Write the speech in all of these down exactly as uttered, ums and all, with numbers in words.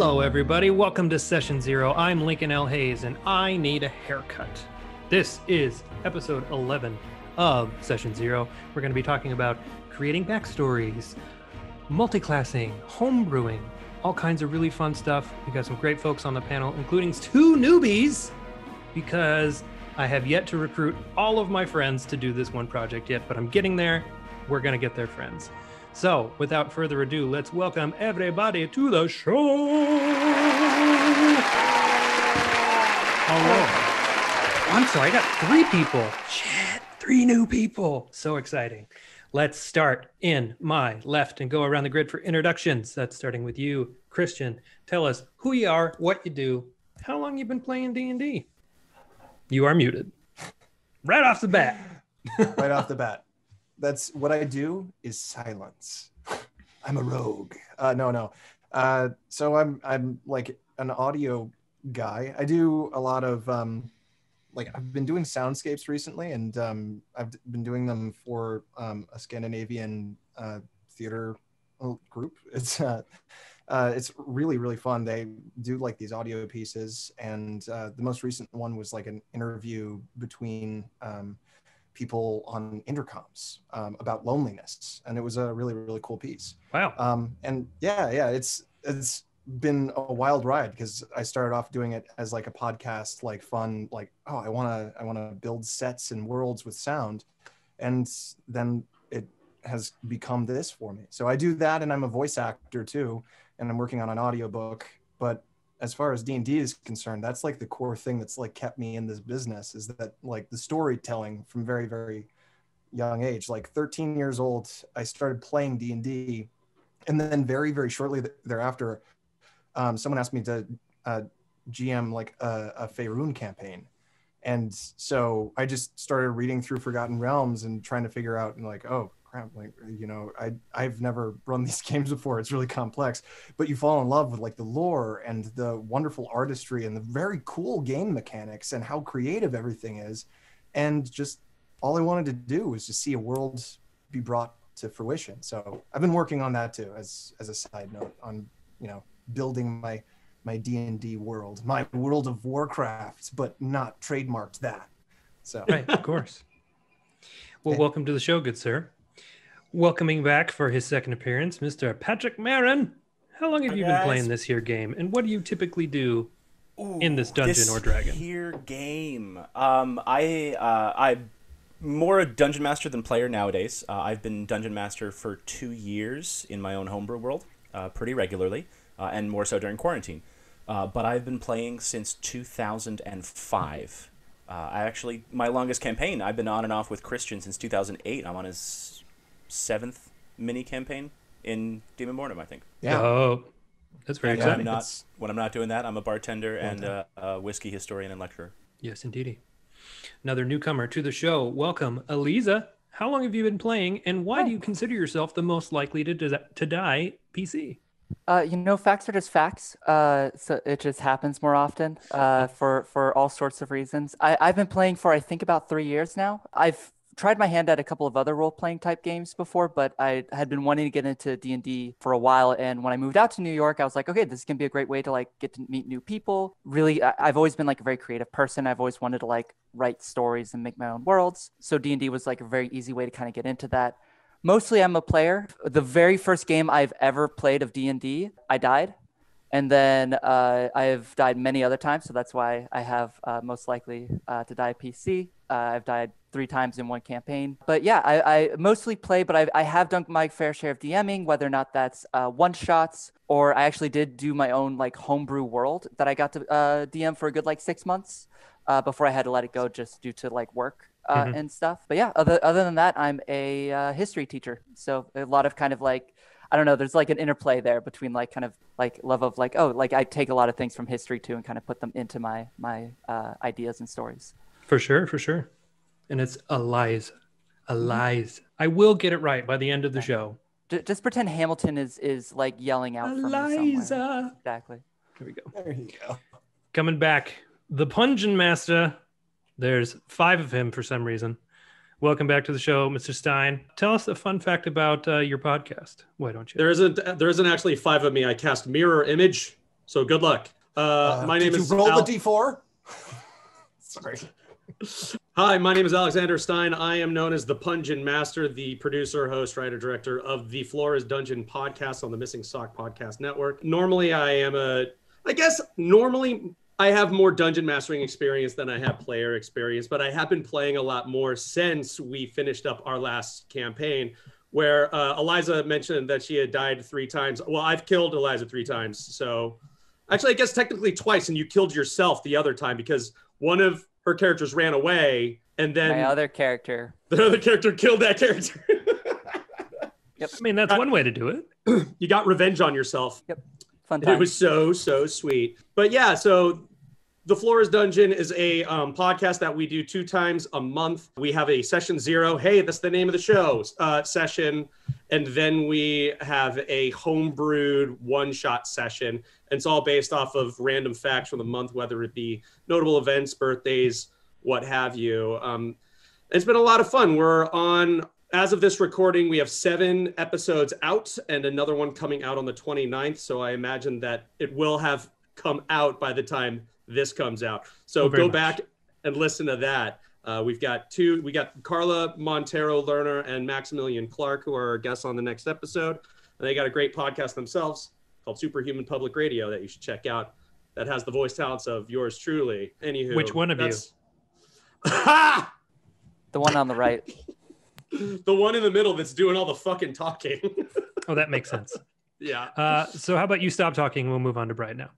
Hello, everybody. Welcome to Session Zero. I'm Lincoln L. Hayes, and I need a haircut. This is episode eleven of Session Zero. We're going to be talking about creating backstories, multiclassing, homebrewing, all kinds of really fun stuff. We've got some great folks on the panel, including two newbies, because I have yet to recruit all of my friends to do this one project yet, but I'm getting there. We're going to get their friends. So, without further ado, let's welcome everybody to the show. Hello. I'm sorry, I got three people. Shit, three new people. So exciting. Let's start in my left and go around the grid for introductions. That's starting with you, Christian. Tell us who you are, what you do, how long you've been playing D and D. You are muted. Right off the bat. Right off the bat. That's what I do is silence. I'm a rogue. Uh, no, no. Uh, so I'm I'm like an audio guy. I do a lot of um, like I've been doing soundscapes recently, and um, I've been doing them for um, a Scandinavian uh, theater group. It's uh, uh, it's really really fun. They do like these audio pieces, and uh, the most recent one was like an interview between. Um, people on intercoms um, about loneliness. And it was a really, really cool piece. Wow. Um, and yeah, yeah, it's it's been a wild ride because I started off doing it as like a podcast, like fun, like, oh, I wanna, I wanna build sets and worlds with sound. And then it has become this for me. So I do that, and I'm a voice actor too. And I'm working on an audiobook. But as far as D and D is concerned, that's like the core thing that's like kept me in this business, is that like the storytelling from very, very young age. Like thirteen years old, I started playing D and D, and then very, very shortly thereafter, um, someone asked me to uh, G M like a, a Faerûn campaign. And so I just started reading through Forgotten Realms and trying to figure out, and like, oh, crap, like, you know, I, I've never run these games before. It's really complex, but you fall in love with like the lore and the wonderful artistry and the very cool game mechanics and how creative everything is. And just all I wanted to do was just see a world be brought to fruition. So I've been working on that too, as as a side note, on, you know, building my my D and D world, my World of Warcraft, but not trademarked that. So right, of course. Well, and, welcome to the show, good sir. Welcoming back for his second appearance, Mister Patrick Maran. How long have you been playing this here game, and what do you typically do Ooh, in this dungeon this or dragon? Here game, um, I uh, I'm more a dungeon master than player nowadays. Uh, I've been dungeon master for two years in my own homebrew world, uh, pretty regularly, uh, and more so during quarantine. Uh, but I've been playing since two thousand five. Uh, I actually my longest campaign. I've been on and off with Christian since two thousand eight. I'm on his seventh mini campaign in Demon Bornem, I think. Yeah. Oh, that's very exciting. When I'm, not, when I'm not doing that, I'm a bartender and a, a whiskey historian and lecturer. Yes, indeedy. Another newcomer to the show. Welcome, Aliza. How long have you been playing, and why oh. do you consider yourself the most likely to to die P C? Uh, you know, facts are just facts. Uh, so it just happens more often uh, for, for all sorts of reasons. I, I've been playing for, I think, about three years now. I've tried my hand at a couple of other role-playing type games before, but I had been wanting to get into D and D for a while. And when I moved out to New York, I was like, okay, this is going to be a great way to like get to meet new people. Really, I I've always been like a very creative person. I've always wanted to like write stories and make my own worlds. So D and D was like a very easy way to kind of get into that. Mostly I'm a player. The very first game I've ever played of D and D, I died. And then uh, I've died many other times, so that's why I have uh, most likely uh, to die P C. Uh, I've died three times in one campaign. But yeah, I, I mostly play, but I've, I have done my fair share of DMing, whether or not that's uh, one-shots, or I actually did do my own like homebrew world that I got to uh, D M for a good like six months uh, before I had to let it go just due to like work uh, mm-hmm. and stuff. But yeah, other, other than that, I'm a uh, history teacher, so a lot of kind of like I don't know, there's like an interplay there between like kind of like love of like, oh, like I take a lot of things from history too and kind of put them into my my uh, ideas and stories. For sure, for sure. And it's Aliza, Aliza. I will get it right by the end of the show. Just pretend Hamilton is is like yelling out for me somewhere. Exactly. Here we go. There you go. Coming back, the Pungeon Master. There's five of him for some reason. Welcome back to the show, Mister Stine. Tell us a fun fact about uh, your podcast. Why don't you? There isn't. There isn't actually five of me. I cast mirror image So good luck. Uh, uh, my name is. Did you roll Al- the D four? Sorry. Hi, my name is Alexander Stine. I am known as the Pungent Master, the producer, host, writer, director of the Flora's Dungeon podcast on the Missing Sock podcast network. Normally, I am a, I guess, normally I have more dungeon mastering experience than I have player experience, but I have been playing a lot more since we finished up our last campaign, where uh, Aliza mentioned that she had died three times. Well, I've killed Aliza three times, so actually, I guess technically twice, and you killed yourself the other time because one of her characters ran away, and then my other character, the other character killed that character. Yep. I mean, that's I, one way to do it. You got revenge on yourself. Yep. Fun time. It was so, so sweet. But yeah, so the Flora's Dungeon is a um, podcast that we do two times a month. We have a Session Zero. Hey, that's the name of the show, uh, session. And then we have a homebrewed one-shot session. And it's all based off of random facts from the month, whether it be notable events, birthdays, what have you. Um, it's been a lot of fun. We're on, as of this recording, we have seven episodes out and another one coming out on the twenty-ninth. So I imagine that it will have come out by the time this comes out. So oh, go much. back and listen to that. Uh, we've got two, we got Carla Montero Lerner and Maximilian Clark, who are our guests on the next episode. And they got a great podcast themselves called Superhuman Public Radio that you should check out. That has the voice talents of yours truly. Anywho, which one of you? The one on the right. The one in the middle that's doing all the fucking talking. Oh, that makes sense. Yeah. Uh, so how about you stop talking? We'll move on to Brian now.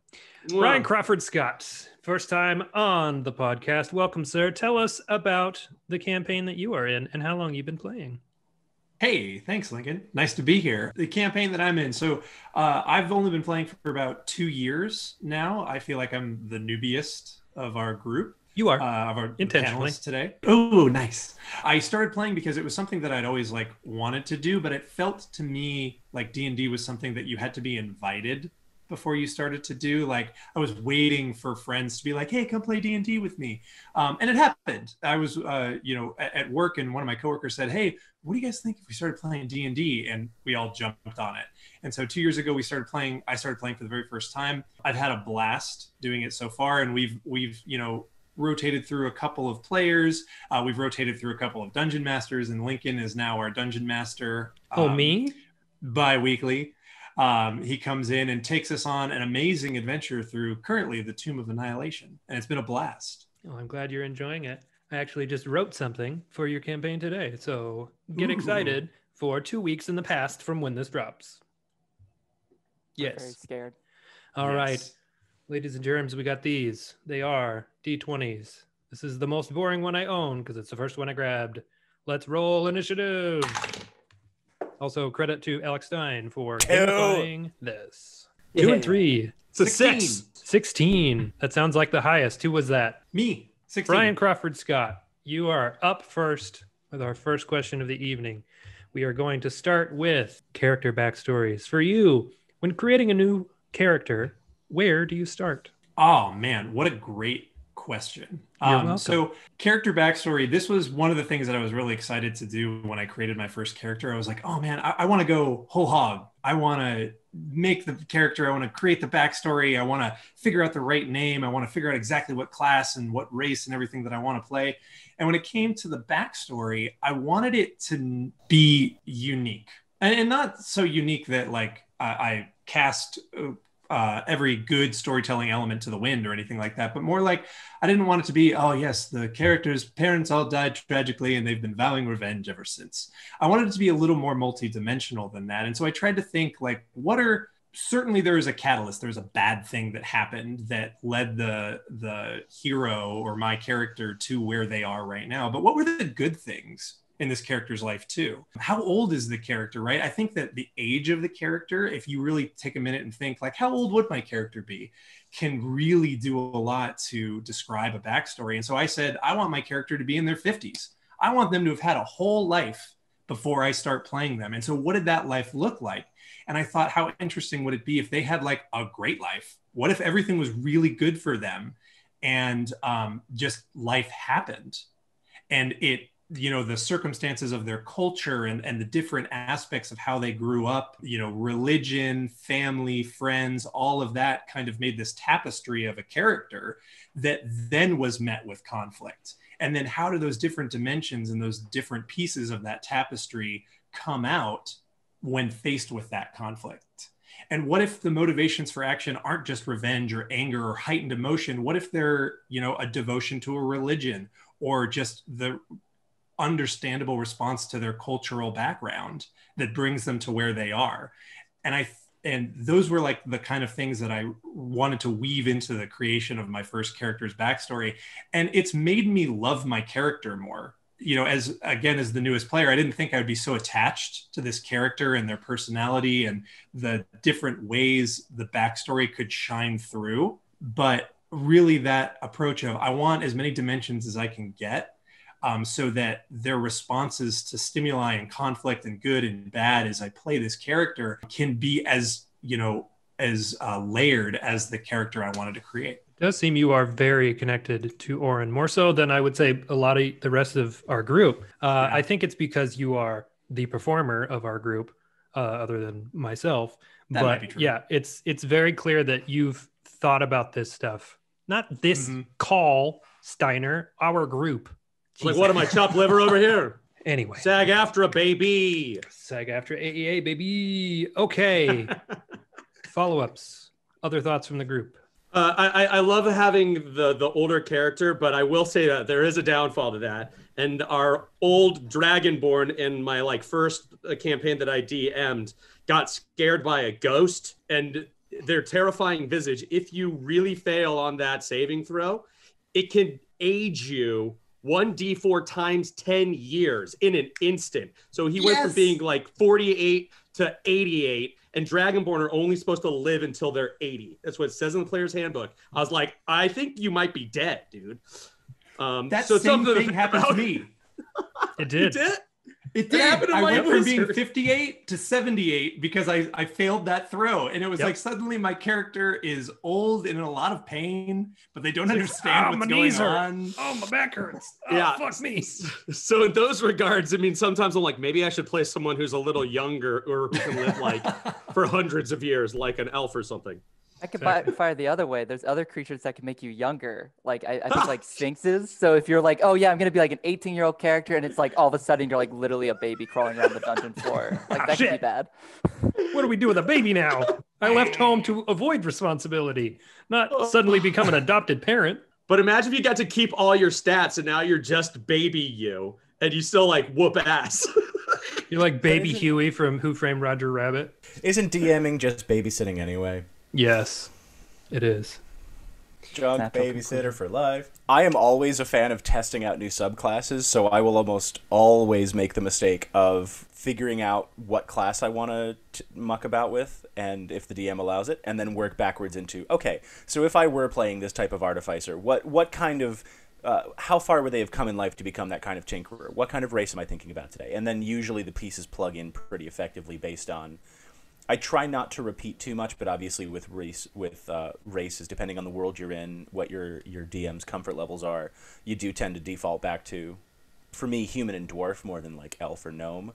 Well, Brian Crawford Scott, first time on the podcast. Welcome, sir. Tell us about the campaign that you are in and how long you've been playing. Hey, thanks, Lincoln. Nice to be here. The campaign that I'm in. So uh, I've only been playing for about two years now. I feel like I'm the newbiest of our group. You are uh, of our intentionally panelists today. Oh, nice. I started playing because it was something that I'd always like wanted to do, but it felt to me like D and D was something that you had to be invited before you started to do. Like I was waiting for friends to be like, hey, come play D and D with me. Um, and it happened. I was, uh, you know, at, at work and one of my coworkers said, hey, what do you guys think if we started playing D and D? And we all jumped on it. And so two years ago, we started playing, I started playing for the very first time. I've had a blast doing it so far. And we've, we've, you know, rotated through a couple of players. Uh, we've rotated through a couple of dungeon masters, and Lincoln is now our dungeon master. Um, oh, me? Bi-weekly. Um, he comes in and takes us on an amazing adventure through currently the Tomb of Annihilation, and it's been a blast. Well, I'm glad you're enjoying it. I actually just wrote something for your campaign today, so get Ooh. excited for two weeks in the past from when this drops. Yes. I'm very scared. All yes. right. Ladies and germs, we got these. They are D twenties. This is the most boring one I own because it's the first one I grabbed. Let's roll initiative. Also, credit to Alex Stine for playing this. Yeah. Two and three. It's a sixteen. Six. sixteen. That sounds like the highest. Who was that? Me. sixteen. Brian Crawford Scott, you are up first with our first question of the evening. We are going to start with character backstories. For you, when creating a new character, where do you start? Oh, man, what a great question. Um, so character backstory, this was one of the things that I was really excited to do when I created my first character. I was like, oh, man, I, I want to go whole hog. I want to make the character. I want to create the backstory. I want to figure out the right name. I want to figure out exactly what class and what race and everything that I want to play. And when it came to the backstory, I wanted it to be unique and, and not so unique that like I, I cast uh, Uh, every good storytelling element to the wind or anything like that, but more like I didn't want it to be, oh yes, the characters' parents all died tragically and they've been vowing revenge ever since. I wanted it to be a little more multidimensional than that. And so I tried to think like, what are, certainly there is a catalyst, there's a bad thing that happened that led the the hero or my character to where they are right now, but what were the good things in this character's life too? How old is the character, right? I think that the age of the character, if you really take a minute and think like, how old would my character be, can really do a lot to describe a backstory. And so I said, I want my character to be in their fifties. I want them to have had a whole life before I start playing them. And so what did that life look like? And I thought, how interesting would it be if they had like a great life? What if everything was really good for them and um, just life happened and it you know, the circumstances of their culture and, and the different aspects of how they grew up, you know, religion, family, friends, all of that kind of made this tapestry of a character that then was met with conflict. And then how do those different dimensions and those different pieces of that tapestry come out when faced with that conflict? And what if the motivations for action aren't just revenge or anger or heightened emotion? What if they're, you know, a devotion to a religion or just the understandable response to their cultural background that brings them to where they are? And I, and those were like the kind of things that I wanted to weave into the creation of my first character's backstory. And it's made me love my character more. You know, as again, as the newest player, I didn't think I would be so attached to this character and their personality and the different ways the backstory could shine through. But really that approach of, I want as many dimensions as I can get, um, so that their responses to stimuli and conflict and good and bad as I play this character can be as, you know, as uh, layered as the character I wanted to create. It does seem you are very connected to Orin, more so than I would say a lot of the rest of our group. Uh, yeah. I think it's because you are the performer of our group, uh, other than myself. That but might be true. Yeah, it's it's very clear that you've thought about this stuff. Not this mm-hmm. call, Steiner, our group. It's like, what am I, chopped liver over here? Anyway. SAG-AFTRA, baby. SAG-AFTRA, A E A, baby. Okay. Follow-ups. Other thoughts from the group? Uh, I, I love having the, the older character, but I will say that there is a downfall to that. And our old Dragonborn in my like first campaign that I D M'd got scared by a ghost and their terrifying visage. If you really fail on that saving throw, it can age you one d four times ten years in an instant. So he yes. went from being like forty-eight to eighty-eight. And Dragonborn are only supposed to live until they're eighty. That's what it says in the player's handbook. I was like, I think you might be dead, dude. Um, that so same thing to happened to me. It did. It did? It did. It happened to I my went wizard. From being fifty-eight to seventy-eight because I, I failed that throw. And it was yep. like, suddenly my character is old and in a lot of pain, but they don't it's understand like, oh, what's my knees going hurt. On. Oh, my back hurts. Oh, yeah. Fuck me. So in those regards, I mean, sometimes I'm like, maybe I should play someone who's a little younger or who can live like for hundreds of years, like an elf or something. I could fire the other way. There's other creatures that can make you younger. Like, I, I think like sphinxes. So if you're like, oh yeah, I'm going to be like an eighteen-year-old character, and it's like all of a sudden you're like literally a baby crawling around the dungeon floor. Like, that oh, could be bad. What do we do with a baby now? I left home to avoid responsibility, not suddenly become an adopted parent. But imagine if you got to keep all your stats and now you're just baby you, and you still like whoop ass. You're like baby Huey from Who Framed Roger Rabbit. Isn't DMing just babysitting anyway? Yes, it is. Drunk babysitter for life. I am always a fan of testing out new subclasses, so I will almost always make the mistake of figuring out what class I want to muck about with, and if the D M allows it, and then work backwards into, okay, so if I were playing this type of artificer, what, what kind of... Uh, how far would they have come in life to become that kind of tinkerer? What kind of race am I thinking about today? And then usually the pieces plug in pretty effectively based on... I try not to repeat too much, but obviously with race, with uh, races, depending on the world you're in, what your your D M's comfort levels are, you do tend to default back to, for me, human and dwarf more than like elf or gnome.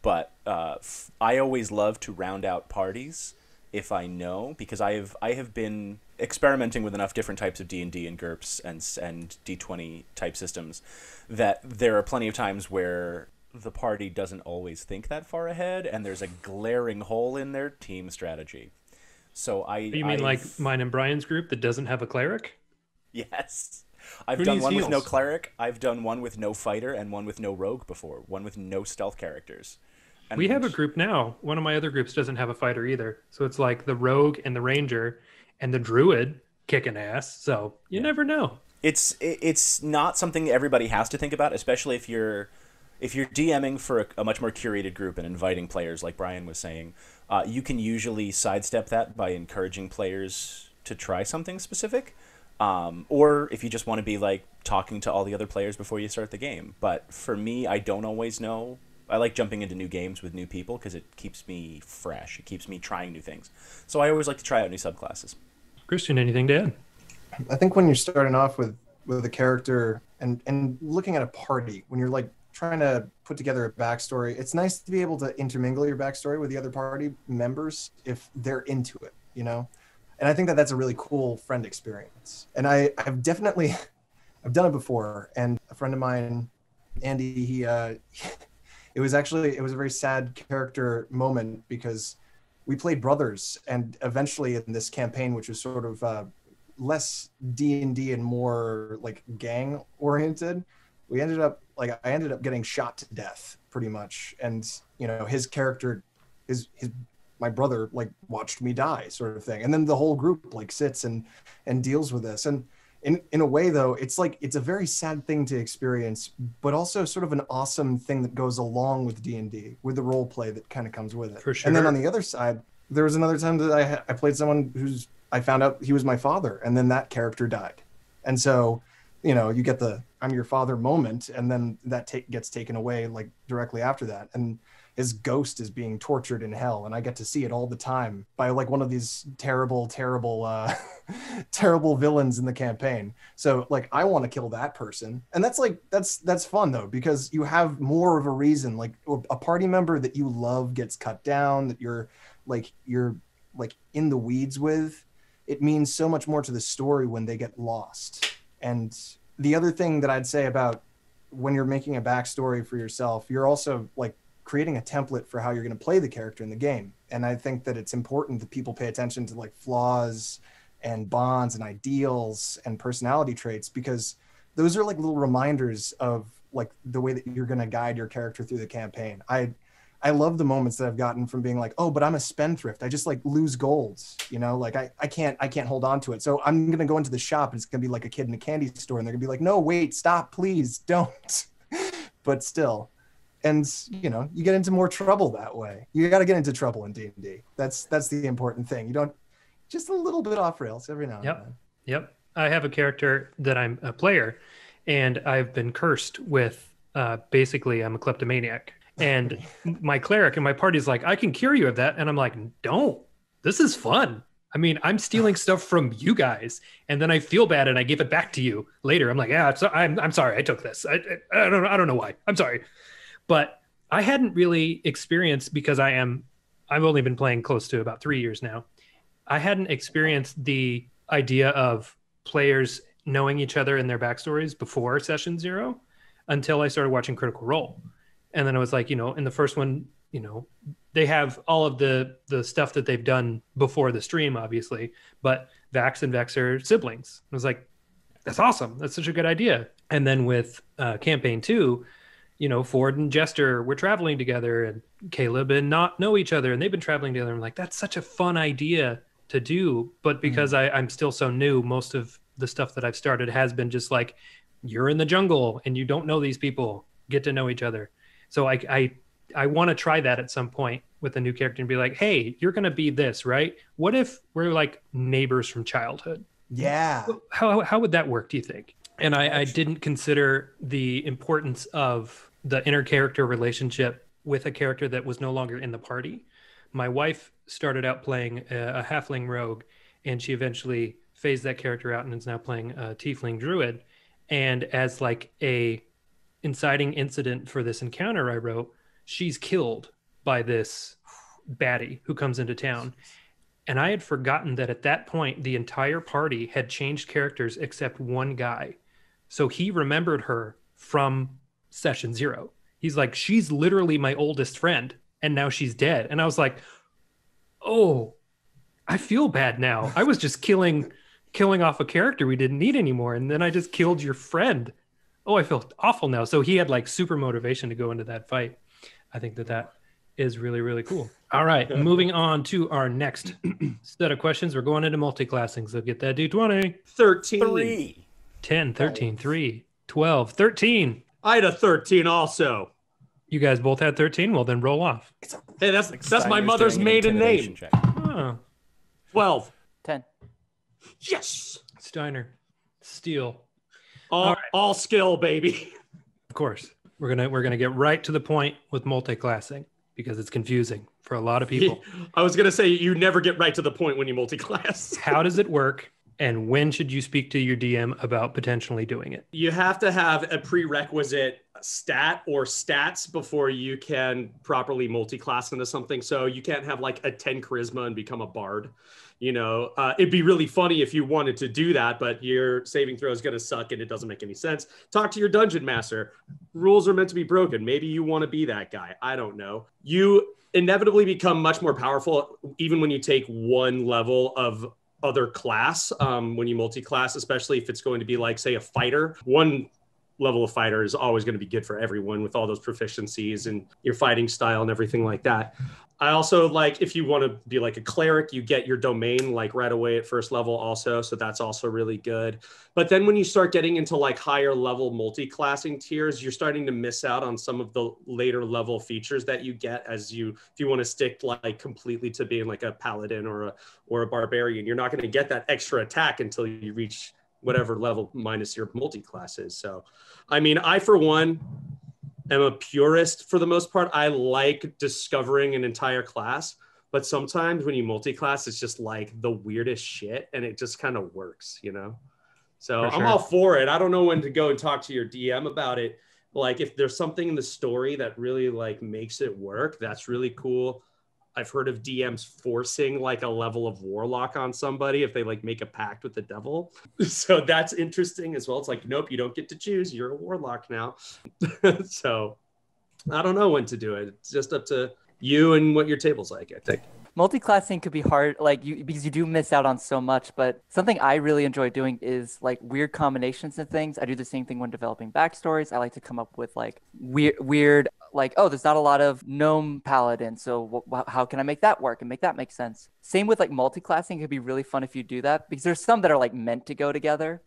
But uh, f I always love to round out parties if I know, because I have I have been experimenting with enough different types of D and D and GURPS and and D twenty type systems that there are plenty of times where the party doesn't always think that far ahead, and there's a glaring hole in their team strategy. So I... You mean I've... like mine and Brian's group that doesn't have a cleric? Yes. I've Who done one heals? With no cleric, I've done one with no fighter, and one with no rogue before, one with no stealth characters. And we have a group now. One of my other groups doesn't have a fighter either. So it's like the rogue and the ranger and the druid kicking ass, so you yeah. never know. It's It's not something everybody has to think about, especially if you're... If you're DMing for a, a much more curated group and inviting players, like Brian was saying, uh, you can usually sidestep that by encouraging players to try something specific. Um, or if you just want to be like talking to all the other players before you start the game. But for me, I don't always know. I like jumping into new games with new people because it keeps me fresh. It keeps me trying new things. So I always like to try out new subclasses. Christian, anything to add? I think when you're starting off with, with a character and, and looking at a party, when you're like trying to put together a backstory, it's nice to be able to intermingle your backstory with the other party members if they're into it, you know? And I think that that's a really cool friend experience. And I, I've definitely, I've done it before. And a friend of mine, Andy, he, uh, it was actually, it was a very sad character moment because we played brothers. And eventually in this campaign, which was sort of uh, less D and D and more like gang oriented, we ended up, like I ended up getting shot to death pretty much. And, you know, his character, his, his, my brother like watched me die sort of thing. And then the whole group like sits and, and deals with this. And in, in a way though, it's like, it's a very sad thing to experience, but also sort of an awesome thing that goes along with D and D, with the role play that kind of comes with it. For sure. And then on the other side, there was another time that I, I played someone who's, I found out he was my father, and then that character died. And so, you know, you get the, I'm your father moment, and then that take gets taken away like directly after that. And his ghost is being tortured in hell, and I get to see it all the time by like one of these terrible, terrible, uh, terrible villains in the campaign. So like, I want to kill that person. And that's like, that's, that's fun though, because you have more of a reason, like a party member that you love gets cut down, that you're like, you're like in the weeds with. It means so much more to the story when they get lost. And the other thing that I'd say about when you're making a backstory for yourself, you're also like creating a template for how you're going to play the character in the game. And I think that it's important that people pay attention to like flaws and bonds and ideals and personality traits, because those are like little reminders of like the way that you're going to guide your character through the campaign. I I love the moments that I've gotten from being like, oh, but I'm a spendthrift. I just like lose gold, you know, like I, I can't, I can't hold on to it. So I'm going to go into the shop and it's going to be like a kid in a candy store, and they're gonna be like, no, wait, stop, please don't. But still, and you know, you get into more trouble that way. You got to get into trouble in D and D. That's, that's the important thing. You don't, just a little bit off rails every now and yep. then. Yep. I have a character that I'm a player, and I've been cursed with, uh, basically I'm a kleptomaniac. And my cleric and my party's like, I can cure you of that. And I'm like, don't, this is fun. I mean, I'm stealing stuff from you guys, and then I feel bad and I give it back to you later. I'm like, yeah, so I'm, I'm sorry. I took this. I, I, I don't know. I don't know why. I'm sorry. But I hadn't really experienced, because I am, I've only been playing close to about three years now. I hadn't experienced the idea of players knowing each other and their backstories before Session Zero until I started watching Critical Role. And then I was like, you know, in the first one, you know, they have all of the the stuff that they've done before the stream, obviously, but Vax and Vex are siblings. I was like, that's awesome. That's such a good idea. And then with uh, campaign two, you know, Ford and Jester were traveling together, and Caleb and Not know each other, and they've been traveling together. I'm like, that's such a fun idea to do. But because mm-hmm. I, I'm still so new, most of the stuff that I've started has been just like, you're in the jungle and you don't know these people, get to know each other. So I I, I want to try that at some point with a new character and be like, hey, you're going to be this, right? What if we're like neighbors from childhood? Yeah. How how would that work, do you think? And I, I didn't consider the importance of the inner character relationship with a character that was no longer in the party. My wife started out playing a, a halfling rogue, and she eventually phased that character out and is now playing a tiefling druid. And as like a inciting incident for this encounter I wrote, she's killed by this baddie who comes into town. And I had forgotten that at that point, the entire party had changed characters except one guy. So he remembered her from Session Zero. He's like, she's literally my oldest friend, and now she's dead. And I was like, oh, I feel bad now. I was just killing, killing off a character we didn't need anymore. And then I just killed your friend. Oh, I feel awful now. So he had like super motivation to go into that fight. I think that that is really, really cool. All right. Moving on to our next set of questions. We're going into multi-classing. So get that D twenty. thirteen. Three. ten, thirteen, nice. three, twelve, thirteen. I had a thirteen also. You guys both had thirteen? Well, then roll off. It's a, hey, that's that's my mother's maiden name. Huh. twelve. ten. Yes. Steiner. Steele. All, all, right. all skill, baby. Of course. We're going to we're gonna get right to the point with multi-classing, because it's confusing for a lot of people. I was going to say, you never get right to the point when you multi-class. How does it work? And when should you speak to your D M about potentially doing it? You have to have a prerequisite stat or stats before you can properly multi-class into something. So you can't have like a ten charisma and become a bard. You know, uh, it'd be really funny if you wanted to do that, but your saving throw is going to suck and it doesn't make any sense. Talk to your dungeon master. Rules are meant to be broken. Maybe you want to be that guy. I don't know. You inevitably become much more powerful even when you take one level of other class, um, when you multi-class, especially if it's going to be like, say, a fighter. One level of fighter is always going to be good for everyone with all those proficiencies and your fighting style and everything like that. I also like, if you want to be like a cleric, you get your domain like right away at first level also. So that's also really good. But then when you start getting into like higher level multi-classing tiers, you're starting to miss out on some of the later level features that you get as you, if you want to stick like completely to being like a paladin or a, or a barbarian, you're not going to get that extra attack until you reach whatever level minus your multi-class is. So, I mean, I, for one, I'm a purist for the most part. I like discovering an entire class, but sometimes when you multi-class, it's just like the weirdest shit and it just kind of works, you know? So for sure. I'm all for it. I don't know when to go and talk to your D M about it. Like if there's something in the story that really like makes it work, that's really cool. I've heard of D Ms forcing like a level of warlock on somebody if they like make a pact with the devil. So that's interesting as well. It's like, nope, you don't get to choose. You're a warlock now. So I don't know when to do it. It's just up to you and what your table's like, I think. Multi-classing could be hard, like you, because you do miss out on so much, but something I really enjoy doing is like weird combinations and things. I do the same thing when developing backstories. I like to come up with like weird, weird, like, oh, there's not a lot of gnome paladin, so wh- how can I make that work and make that make sense? Same with like multi-classing. It could be really fun if you do that, because there's some that are like meant to go together.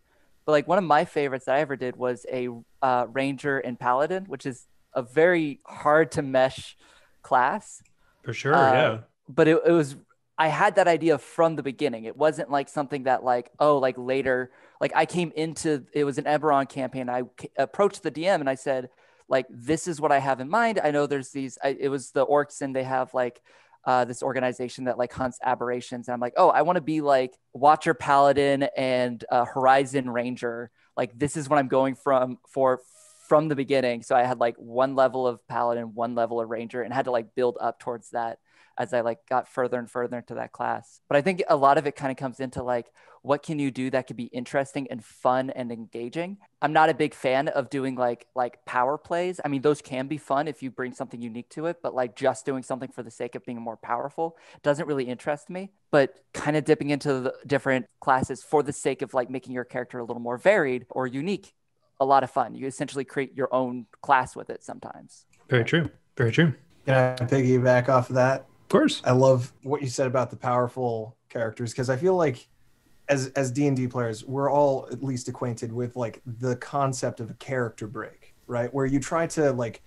But like one of my favorites that I ever did was a uh, ranger and paladin, which is a very hard to mesh class. For sure, uh, yeah. But it, it was, I had that idea from the beginning. It wasn't like something that like, oh, like later, like I came into, it was an Eberron campaign. I approached the D M and I said, like, this is what I have in mind. I know there's these, I, it was the orcs and they have like uh, this organization that like hunts aberrations. And I'm like, oh, I want to be like Watcher Paladin and uh, Horizon Ranger. Like, this is what I'm going from for from the beginning. So I had like one level of Paladin, one level of Ranger, and had to like build up towards that as I like got further and further into that class. But I think a lot of it kind of comes into like, what can you do that could be interesting and fun and engaging? I'm not a big fan of doing like like power plays. I mean, those can be fun if you bring something unique to it, but like just doing something for the sake of being more powerful doesn't really interest me. But kind of dipping into the different classes for the sake of like making your character a little more varied or unique, a lot of fun. You essentially create your own class with it sometimes. Very true, very true. Can I piggyback off of that? Course. I love what you said about the powerful characters, because I feel like as as D and D players, we're all at least acquainted with like the concept of a character break, right? Where you try to like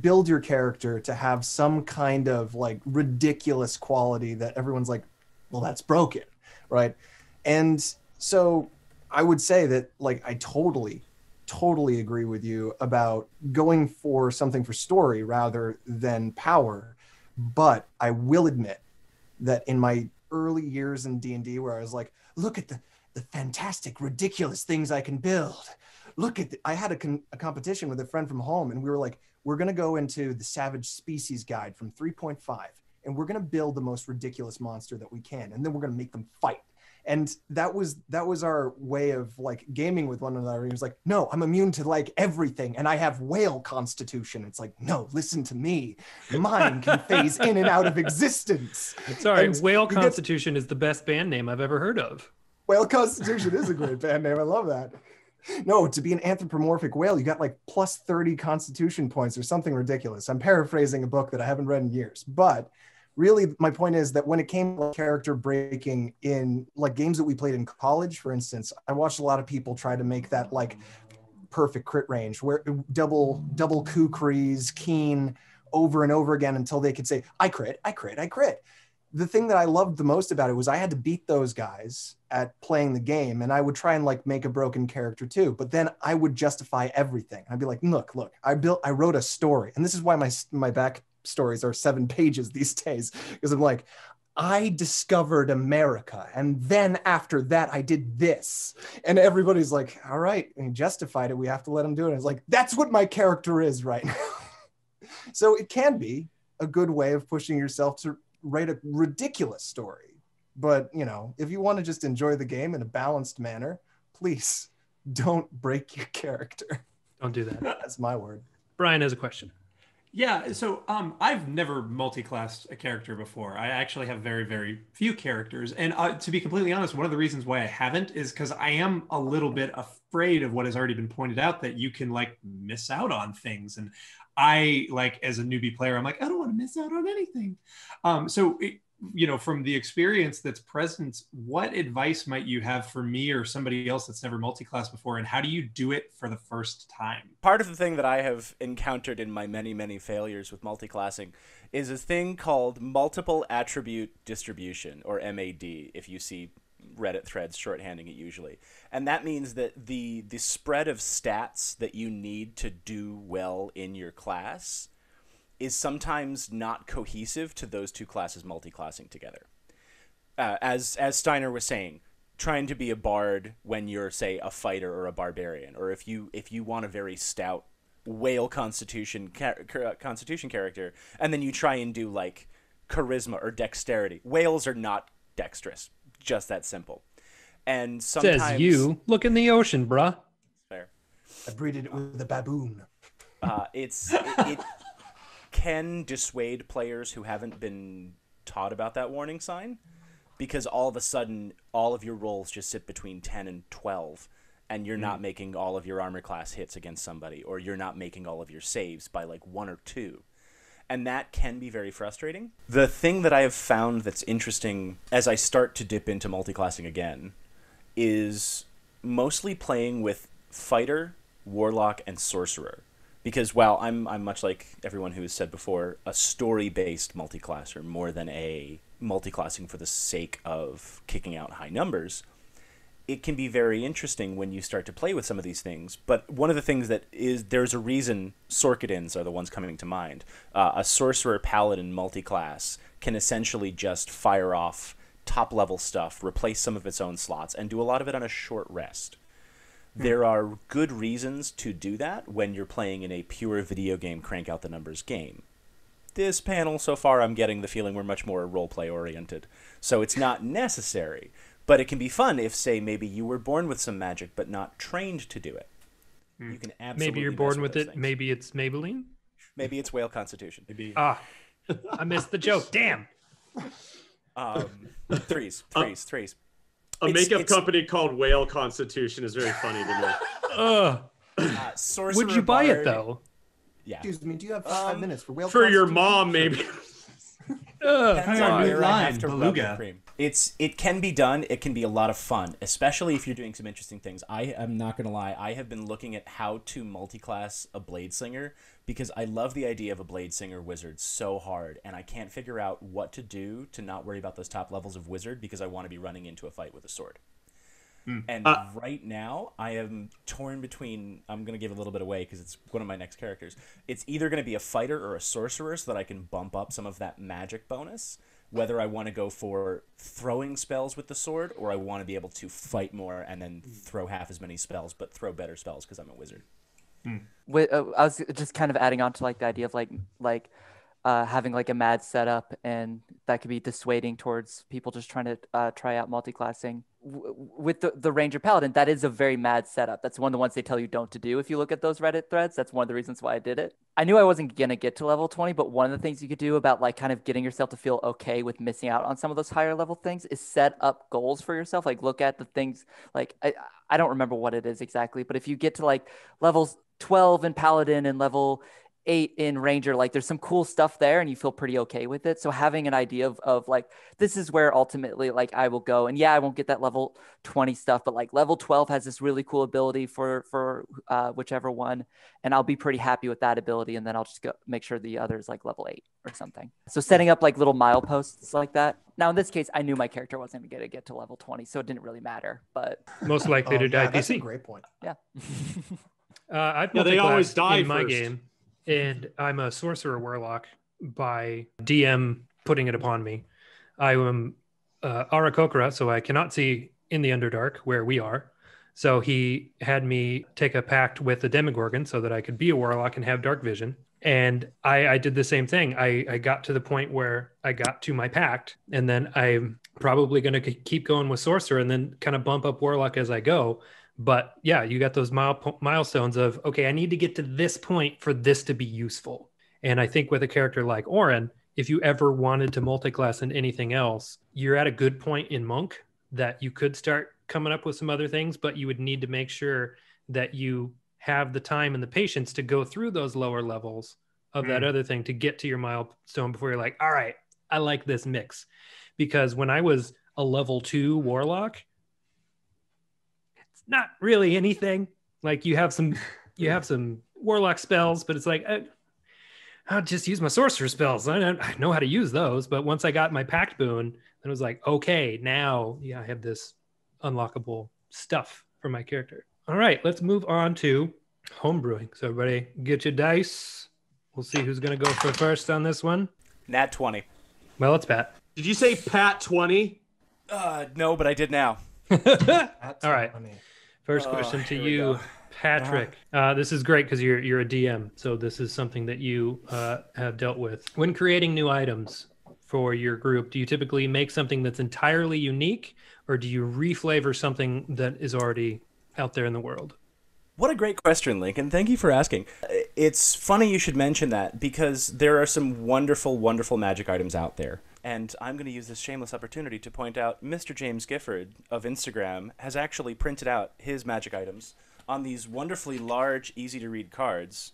build your character to have some kind of like ridiculous quality that everyone's like, well, that's broken, right? And so I would say that like I totally totally agree with you about going for something for story rather than power. But I will admit that in my early years in D and D, where I was like, look at the, the fantastic, ridiculous things I can build. Look at, the, I had a, con- a competition with a friend from home, and we were like, we're going to go into the Savage Species Guide from three point five, and we're going to build the most ridiculous monster that we can, and then we're going to make them fight. And that was that was our way of like gaming with one another. He was like, no, I'm immune to like everything, and I have whale constitution. It's like, no, listen to me. Mine can phase in and out of existence. Sorry, and whale constitution gets, is the best band name I've ever heard of. Whale constitution is a great band name. I love that. No, to be an anthropomorphic whale, you got like plus thirty constitution points or something ridiculous. I'm paraphrasing a book that I haven't read in years, but really, my point is that when it came to character breaking in like games that we played in college, for instance, I watched a lot of people try to make that like perfect crit range where double, double Kukri's, Keen over and over again until they could say, I crit, I crit, I crit. The thing that I loved the most about it was I had to beat those guys at playing the game, and I would try and like make a broken character too, but then I would justify everything. I'd be like, look, look, I built, I wrote a story, and this is why my, my back stories are seven pages these days, because I'm like, I discovered America. And then after that, I did this. And everybody's like, all right, and he justified it. We have to let him do it. And it's like, that's what my character is right now. So it can be a good way of pushing yourself to write a ridiculous story. But, you know, if you want to just enjoy the game in a balanced manner, please don't break your character. Don't do that. That's my word. Brian has a question. Yeah, so um, I've never multi-classed a character before. I actually have very, very few characters. And uh, to be completely honest, one of the reasons why I haven't is because I am a little bit afraid of what has already been pointed out, that you can like miss out on things. And I, like, as a newbie player, I'm like, I don't want to miss out on anything. Um, so, it, you know, from the experience that's present, what advice might you have for me or somebody else that's never multiclassed before, and how do you do it for the first time? Part of the thing that I have encountered in my many, many failures with multiclassing is a thing called multiple attribute distribution, or M A D, if you see Reddit threads shorthanding it usually. And that means that the the spread of stats that you need to do well in your class is sometimes not cohesive to those two classes multi-classing together. Uh, as as Steiner was saying, trying to be a bard when you're, say, a fighter or a barbarian, or if you if you want a very stout whale constitution ca- constitution character, and then you try and do like charisma or dexterity. Whales are not dexterous, just that simple. And sometimes says you look in the ocean, bruh. Fair. I breeded it with a baboon. Uh, it's it. it can dissuade players who haven't been taught about that warning sign, because all of a sudden all of your rolls just sit between ten and twelve, and you're mm. not making all of your armor class hits against somebody, or you're not making all of your saves by like one or two. And that can be very frustrating. The thing that I have found that's interesting as I start to dip into multiclassing again is mostly playing with fighter, warlock, and sorcerer. Because while I'm I'm much like everyone who has said before, a story-based multiclasser more than a multiclassing for the sake of kicking out high numbers, it can be very interesting when you start to play with some of these things. But one of the things that is, there's a reason Sorkadins are the ones coming to mind. Uh, a sorcerer paladin multiclass can essentially just fire off top-level stuff, replace some of its own slots, and do a lot of it on a short rest. There are good reasons to do that when you're playing in a pure video game crank-out-the-numbers game. This panel, so far, I'm getting the feeling we're much more role-play-oriented. So it's not necessary, but it can be fun if, say, maybe you were born with some magic but not trained to do it. You can absolutely Maybe you're born with, with it. Things. Maybe it's Maybelline? Maybe it's whale constitution. Maybe. Ah, I missed the joke. Damn! Um, threes, threes, threes. A it's, makeup it's, company called Whale Constitution is very funny to me. Uh, uh, would you buy bard. It though? Yeah. Excuse me. Do you have five um, minutes for Whale? For your mom, maybe. uh, Depends on where I have to rub the cream. It's it can be done. It can be a lot of fun, especially if you're doing some interesting things. I am not gonna lie. I have been looking at how to multiclass a Bladesinger because I love the idea of a Bladesinger wizard so hard, and I can't figure out what to do to not worry about those top levels of wizard because I want to be running into a fight with a sword. Mm. And uh, right now, I am torn between. I'm gonna give a little bit away because it's one of my next characters. It's either gonna be a fighter or a sorcerer, so that I can bump up some of that magic bonus. Whether I want to go for throwing spells with the sword, or I want to be able to fight more and then throw half as many spells, but throw better spells because I'm a wizard. Mm. Wait, uh, I was just kind of adding on to like the idea of like like uh, having like a mad setup, and that could be dissuading towards people just trying to uh, try out multiclassing. W- with the, the Ranger Paladin, that is a very mad setup. That's one of the ones they tell you don't to do. If you look at those Reddit threads, that's one of the reasons why I did it. I knew I wasn't going to get to level twenty, but one of the things you could do about like kind of getting yourself to feel okay with missing out on some of those higher level things is set up goals for yourself. Like look at the things, like I, I don't remember what it is exactly, but if you get to like levels twelve in Paladin and level eight in Ranger, like there's some cool stuff there and you feel pretty okay with it. So having an idea of, of like, this is where ultimately like I will go, and yeah, I won't get that level twenty stuff, but like level twelve has this really cool ability for, for uh, whichever one. And I'll be pretty happy with that ability. And then I'll just go make sure the other is like level eight or something. So setting up like little mileposts like that. Now in this case, I knew my character wasn't going to get to level twenty, so it didn't really matter, but most likely oh, to die. Yeah, that's a great point. Yeah. uh, I've no, they always die in first. My game. And I'm a sorcerer warlock by D M putting it upon me. I am uh, Arakokra, so I cannot see in the Underdark where we are. So he had me take a pact with the Demogorgon so that I could be a warlock and have dark vision. And I, I did the same thing. I, I got to the point where I got to my pact, and then I'm probably going to keep going with sorcerer and then kind of bump up warlock as I go. But yeah, you got those mile, milestones of, okay, I need to get to this point for this to be useful. And I think with a character like Orin, if you ever wanted to multiclass in anything else, you're at a good point in Monk that you could start coming up with some other things, but you would need to make sure that you have the time and the patience to go through those lower levels of that mm. other thing to get to your milestone before you're like, all right, I like this mix. Because when I was a level two warlock, it's not really anything. Like you have some, you have some warlock spells, but it's like, I, I'll just use my sorcerer spells. I, I know how to use those. But once I got my pact boon, then it was like, okay, now yeah, I have this unlockable stuff for my character. All right, let's move on to homebrewing. So everybody get your dice. We'll see who's going to go for first on this one. Nat twenty. Well, it's Pat. Did you say Pat twenty? Uh, no, but I did now. All right. First oh, question to you, Patrick. Uh, this is great because you're, you're a D M. So this is something that you uh, have dealt with. When creating new items for your group, do you typically make something that's entirely unique, or do you reflavor something that is already out there in the world? What a great question, Lincoln. Thank you for asking. It's funny you should mention that, because there are some wonderful, wonderful magic items out there. And I'm going to use this shameless opportunity to point out Mister James Gifford of Instagram has actually printed out his magic items on these wonderfully large, easy-to-read cards,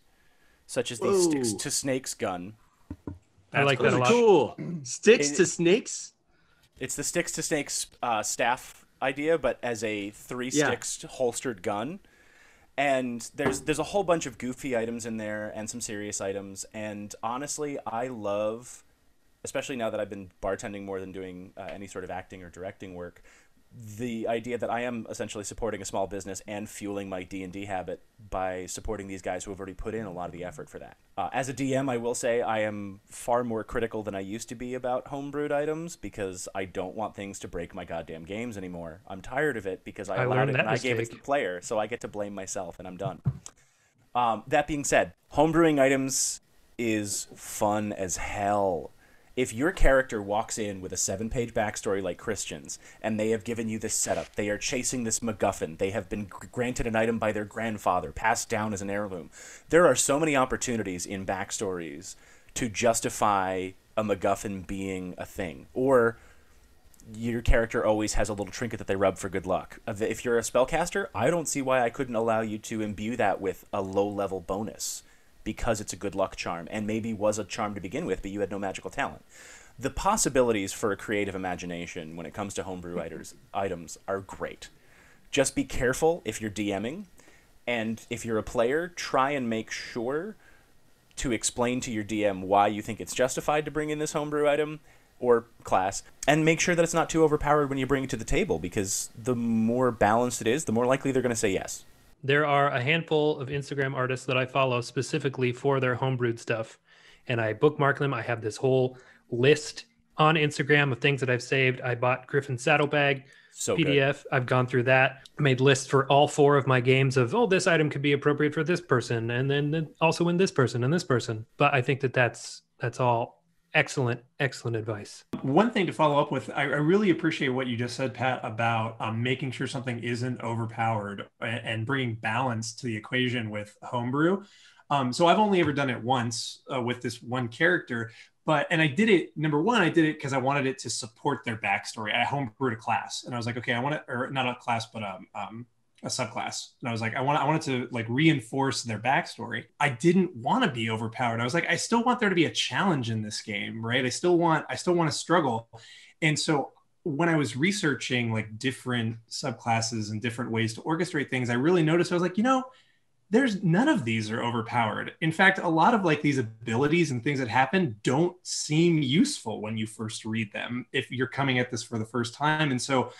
such as the Whoa. Sticks-to-Snakes gun. That's I like cool. that a lot. Cool. Sticks-to-Snakes? It's the Sticks-to-Snakes uh, staff idea, but as a three sticks yeah. holstered gun. And there's there's a whole bunch of goofy items in there and some serious items. And honestly, I love, especially now that I've been bartending more than doing uh, any sort of acting or directing work, the idea that I am essentially supporting a small business and fueling my D and D habit by supporting these guys who have already put in a lot of the effort for that. Uh, as a D M, I will say I am far more critical than I used to be about homebrewed items, because I don't want things to break my goddamn games anymore. I'm tired of it because I, I allowed it and mistake. I gave it to the player, so I get to blame myself and I'm done. Um, that being said, homebrewing items is fun as hell. If your character walks in with a seven-page backstory like Christian's, and they have given you this setup, they are chasing this MacGuffin, they have been granted an item by their grandfather, passed down as an heirloom. There are so many opportunities in backstories to justify a MacGuffin being a thing. Or your character always has a little trinket that they rub for good luck. If you're a spellcaster, I don't see why I couldn't allow you to imbue that with a low-level bonus, because it's a good luck charm, and maybe was a charm to begin with, but you had no magical talent. The possibilities for a creative imagination when it comes to homebrew items are great. Just be careful if you're DMing, and if you're a player, try and make sure to explain to your D M why you think it's justified to bring in this homebrew item or class, and make sure that it's not too overpowered when you bring it to the table, because the more balanced it is, the more likely they're going to say yes. There are a handful of Instagram artists that I follow specifically for their homebrewed stuff, and I bookmark them. I have this whole list on Instagram of things that I've saved. I bought Griffin's Saddlebag so P D F. Good. I've gone through that. I made lists for all four of my games of, oh, this item could be appropriate for this person, and then also in this person and this person. But I think that that's, that's all excellent, excellent advice. One thing to follow up with, I, I really appreciate what you just said, Pat, about um, making sure something isn't overpowered and, and bringing balance to the equation with homebrew. Um, so I've only ever done it once uh, with this one character, but, and I did it, number one, I did it because I wanted it to support their backstory. I homebrewed a class, and I was like, okay, I want to, or not a class, but um, um, a subclass. And I was like, I want, I wanted to like reinforce their backstory. I didn't want to be overpowered. I was like, I still want there to be a challenge in this game, right? I still want, I still want to struggle. And so when I was researching like different subclasses and different ways to orchestrate things, I really noticed, I was like, you know, there's none of these are overpowered. In fact, a lot of like these abilities and things that happen don't seem useful when you first read them, if you're coming at this for the first time. And so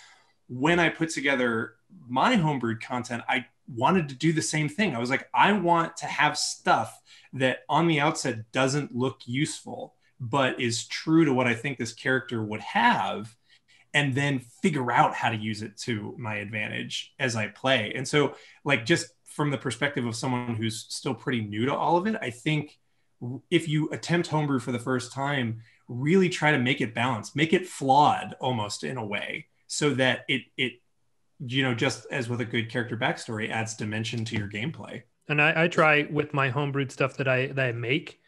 when I put together my homebrewed content, I wanted to do the same thing. I was like, I want to have stuff that on the outset doesn't look useful, but is true to what I think this character would have, and then figure out how to use it to my advantage as I play. And so, like, just from the perspective of someone who's still pretty new to all of it, I think if you attempt homebrew for the first time, really try to make it balanced, make it flawed almost in a way, so that it, it, you know, just as with a good character backstory, adds dimension to your gameplay. And I, I try with my homebrewed stuff that I, that I make.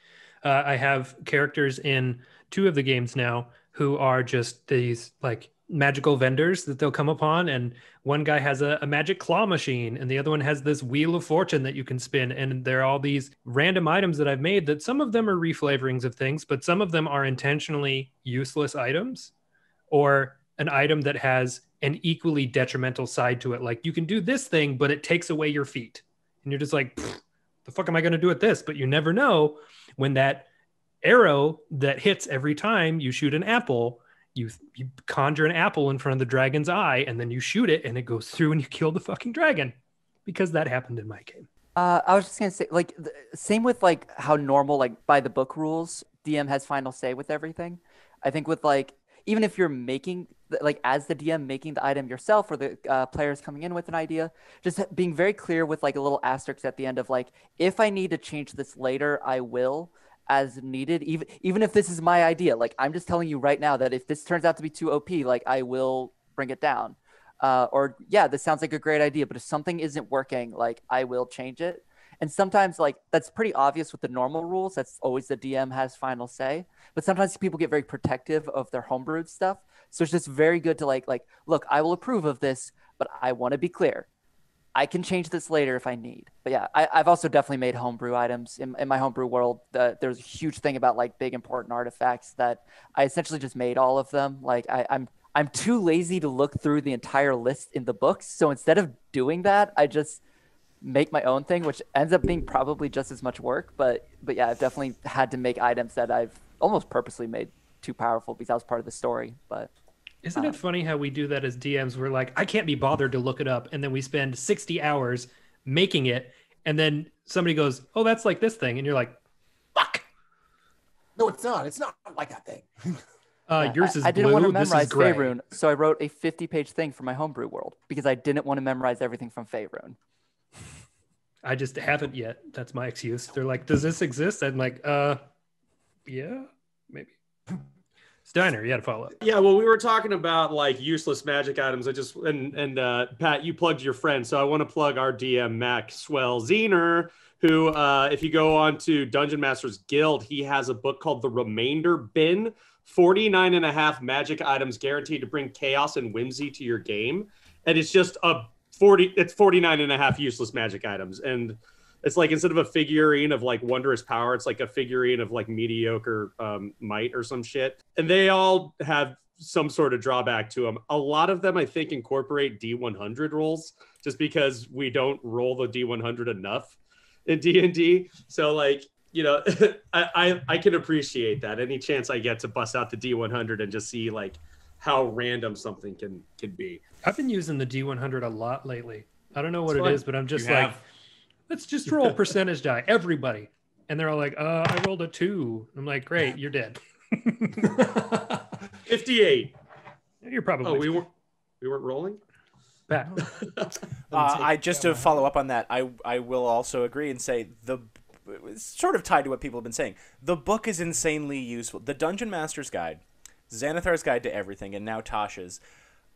Uh, I have characters in two of the games now who are just these like magical vendors that they'll come upon. And one guy has a, a magic claw machine, and the other one has this wheel of fortune that you can spin. And there are all these random items that I've made that some of them are reflavorings of things, but some of them are intentionally useless items, or an item that has an equally detrimental side to it. Like, you can do this thing, but it takes away your feet. And you're just like, the fuck am I going to do with this? But you never know when that arrow that hits every time you shoot an apple, you, you conjure an apple in front of the dragon's eye, and then you shoot it and it goes through and you kill the fucking dragon, because that happened in my game. Uh, I was just going to say, like, the, same with like how normal, like by the book rules, D M has final say with everything. I think with like, even if you're making, like as the D M making the item yourself, or the uh, players coming in with an idea, just being very clear with like a little asterisk at the end of like, if I need to change this later, I will, as needed. Even even if this is my idea, like I'm just telling you right now that if this turns out to be too O P, like I will bring it down. Uh, or yeah, this sounds like a great idea, but if something isn't working, like I will change it. And sometimes like that's pretty obvious with the normal rules. That's always the D M has final say. But sometimes people get very protective of their homebrewed stuff. So it's just very good to like, like, look, I will approve of this, but I want to be clear. I can change this later if I need. But yeah, I, I've also definitely made homebrew items. In, in my homebrew world, uh, there's a huge thing about like big important artifacts that I essentially just made all of them. Like I, I'm I'm too lazy to look through the entire list in the books. So instead of doing that, I just make my own thing, which ends up being probably just as much work. But but yeah, I've definitely had to make items that I've almost purposely made too powerful because I was part of the story. But isn't it funny how we do that as D Ms? We're like, I can't be bothered to look it up. And then we spend sixty hours making it. And then somebody goes, oh, that's like this thing. And you're like, fuck. No, it's not. It's not like that thing. uh, yeah, yours is I, I blue. Didn't want to memorize Faerûn, so I wrote a fifty-page thing for my homebrew world because I didn't want to memorize everything from Faerûn. I just haven't yet. That's my excuse. They're like, does this exist? I'm like, uh, yeah, maybe. Steiner, you had to follow up. Yeah, well, we were talking about like useless magic items. I just and and uh, Pat, you plugged your friend, so I want to plug our D M Maxwell Zener, who, uh, if you go on to Dungeon Masters Guild, he has a book called The Remainder Bin: forty-nine and a half Magic Items Guaranteed to Bring Chaos and Whimsy to Your Game, and it's just a forty. It's forty-nine and a half useless magic items, and it's like, instead of a figurine of like wondrous power, it's like a figurine of like mediocre um, might or some shit. And they all have some sort of drawback to them. A lot of them, I think, incorporate D one hundred rolls just because we don't roll the D one hundred enough in D and D. So like, you know, I, I, I can appreciate that. Any chance I get to bust out the D one hundred and just see like how random something can, can be. I've been using the D one hundred a lot lately. I don't know what it is, but I'm just like... let's just roll percentage die, everybody. And they're all like, uh, I rolled a two. I'm like, great, you're dead. fifty-eight. You're probably. Oh, we, were, we weren't rolling? Back. uh, I just to follow up on that, I, I will also agree and say, the it's sort of tied to what people have been saying. The book is insanely useful. The Dungeon Master's Guide, Xanathar's Guide to Everything, and now Tasha's,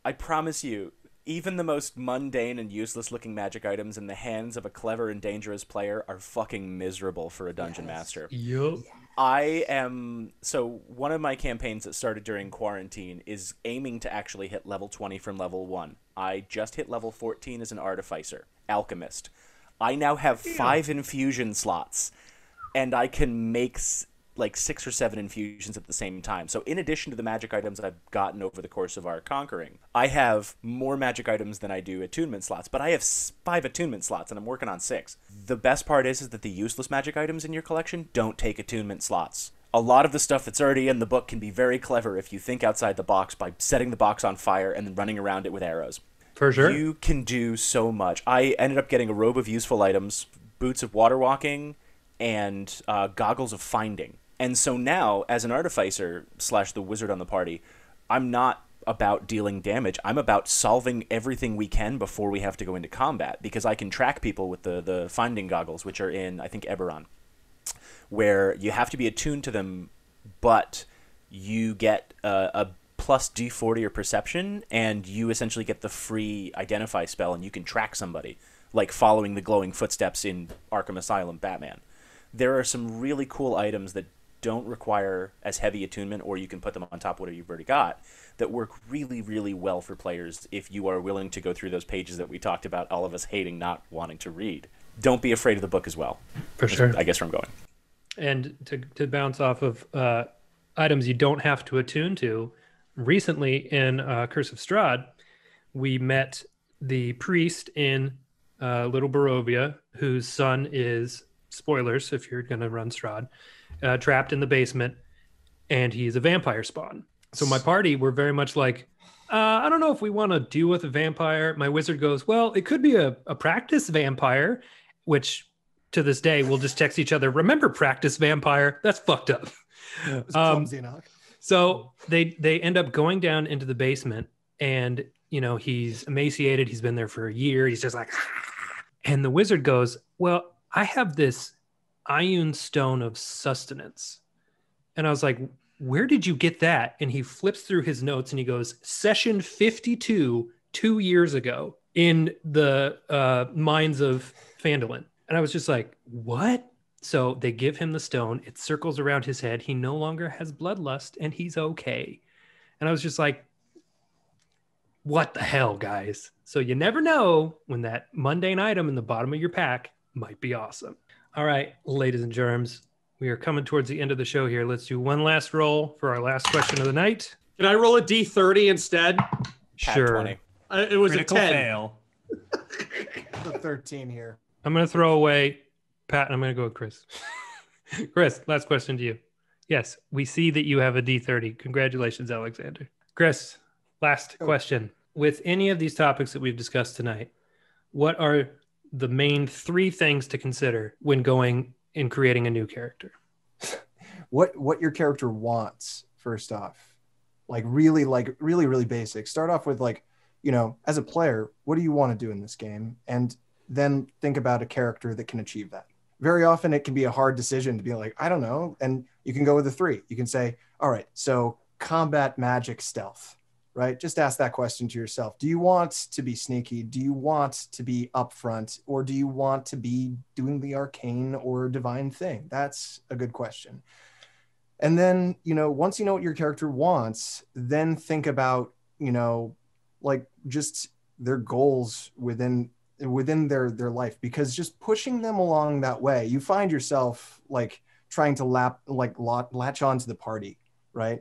I promise you, even the most mundane and useless-looking magic items in the hands of a clever and dangerous player are fucking miserable for a dungeon yes. master. Yep. I am... So one of my campaigns that started during quarantine is aiming to actually hit level twenty from level one. I just hit level fourteen as an artificer, alchemist. I now have five yeah. infusion slots, and I can make... S like six or seven infusions at the same time. So in addition to the magic items that I've gotten over the course of our conquering, I have more magic items than I do attunement slots, but I have five attunement slots and I'm working on six. The best part is, is that the useless magic items in your collection don't take attunement slots. A lot of the stuff that's already in the book can be very clever if you think outside the box by setting the box on fire and then running around it with arrows. For sure. You can do so much. I ended up getting a robe of useful items, boots of water walking, and uh, goggles of finding. And so now, as an artificer slash the wizard on the party, I'm not about dealing damage. I'm about solving everything we can before we have to go into combat, because I can track people with the, the finding goggles, which are in, I think, Eberron, where you have to be attuned to them, but you get a, a plus D four to your perception, and you essentially get the free identify spell, and you can track somebody, like following the glowing footsteps in Arkham Asylum Batman. There are some really cool items that don't require as heavy attunement, or you can put them on top of whatever you've already got, that work really, really well for players if you are willing to go through those pages that we talked about, all of us hating not wanting to read. Don't be afraid of the book as well. For sure. I guess where I'm going. And to, to bounce off of uh, items you don't have to attune to, recently in uh, Curse of Strahd, we met the priest in uh, Little Barovia, whose son is, spoilers if you're going to run Strahd, uh, trapped in the basement, and he's a vampire spawn. So my party were very much like, uh, I don't know if we want to deal with a vampire. My wizard goes, well, it could be a, a practice vampire, which to this day, we'll just text each other, remember practice vampire? That's fucked up. Um, so they they end up going down into the basement, and you know he's emaciated. He's been there for a year. He's just like, ah. And the wizard goes, well, I have this iron stone of sustenance. And I was like, where did you get that? And he flips through his notes and he goes, session fifty-two, two years ago in the uh, mines of Phandalin. And I was just like, what? So they give him the stone. It circles around his head. He no longer has bloodlust and he's okay. And I was just like, what the hell, guys? So you never know when that mundane item in the bottom of your pack might be awesome. All right, ladies and germs, we are coming towards the end of the show here. Let's do one last roll for our last question of the night. Can I roll a D thirty instead? Sure. Uh, it was Critical a ten. Fail. The thirteen here. I'm going to throw away Pat, and I'm going to go with Chris. Chris, last question to you. Yes, we see that you have a D thirty. Congratulations, Alexander. Chris, last oh. question. With any of these topics that we've discussed tonight, what are the main three things to consider when going and creating a new character? What what your character wants, first off. Like really, like really, really basic. Start off with like, you know, as a player, what do you want to do in this game? And then think about a character that can achieve that. Very often it can be a hard decision to be like, I don't know. And you can go with a three. You can say, all right, so combat, magic, stealth, right? Just ask that question to yourself. Do you want to be sneaky? Do you want to be upfront? Or do you want to be doing the arcane or divine thing? That's a good question. And then, you know, once you know what your character wants, then think about, you know, like just their goals within within their their life, because just pushing them along that way, you find yourself like trying to lap like latch on to the party, right,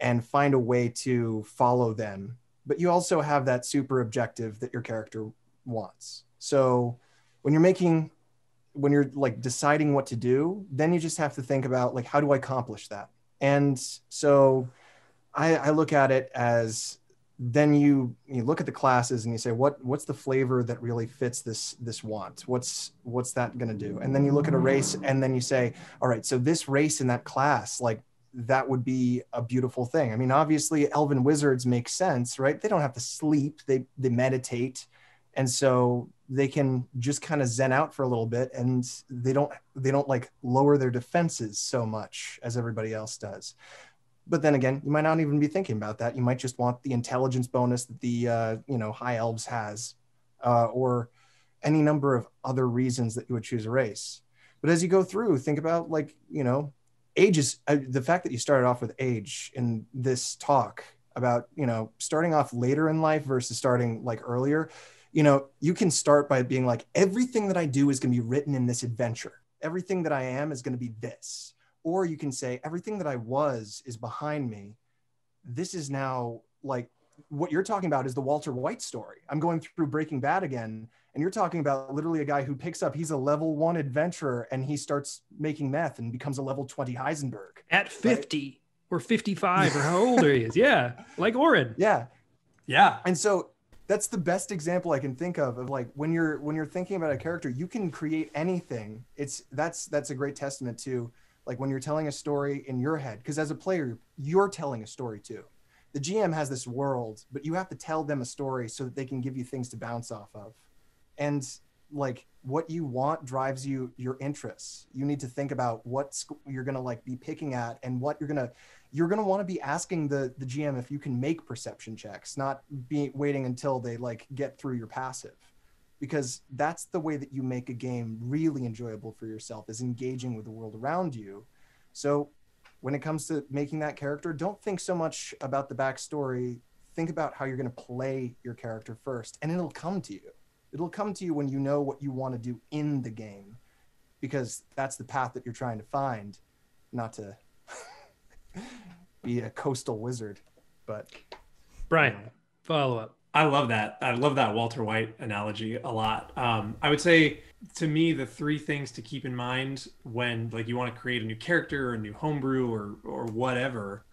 and find a way to follow them, but you also have that super objective that your character wants. So when you're making when you're like deciding what to do, then you just have to think about like, how do I accomplish that? And so I, I look at it as, then you you look at the classes and you say, what what's the flavor that really fits this this want? What's what's that gonna do? And then you look at a race and then you say, all right, so this race in that class, like that would be a beautiful thing. I mean, obviously elven wizards make sense, right? They don't have to sleep, they they meditate. And so they can just kind of zen out for a little bit, and they don't they don't like lower their defenses so much as everybody else does. But then again, you might not even be thinking about that. You might just want the intelligence bonus that the uh, you know high elves has, uh, or any number of other reasons that you would choose a race. But as you go through, think about like you know, age is uh, the fact that you started off with age in this talk about you know starting off later in life versus starting like earlier. You know, you can start by being like, everything that I do is going to be written in this adventure. Everything that I am is going to be this. Or you can say, everything that I was is behind me. This is now like, what you're talking about is the Walter White story. I'm going through Breaking Bad again. And you're talking about literally a guy who picks up, he's a level one adventurer and he starts making meth and becomes a level twenty Heisenberg. At fifty right? Or fifty-five or how old he is. Yeah. Like Orin. Yeah. Yeah. And so that's the best example I can think of, of like when you're, when you're thinking about a character, you can create anything. It's that's, that's a great testament to Like when you're telling a story in your head, because as a player, you're telling a story too. The G M has this world, but you have to tell them a story so that they can give you things to bounce off of. And like what you want drives you, your interests. You need to think about what you're going to like be picking at and what you're going to, you're going to want to be asking the, the G M if you can make perception checks, not be waiting until they like get through your passive, because that's the way that you make a game really enjoyable for yourself, is engaging with the world around you. So when it comes to making that character, don't think so much about the backstory. Think about how you're going to play your character first, and it'll come to you. It'll come to you when you know what you want to do in the game, because that's the path that you're trying to find, not to be a coastal wizard. But Brian, you know. Follow up. I love that. I love that Walter White analogy a lot. Um, I would say, to me, the three things to keep in mind when like you want to create a new character or a new homebrew or or whatever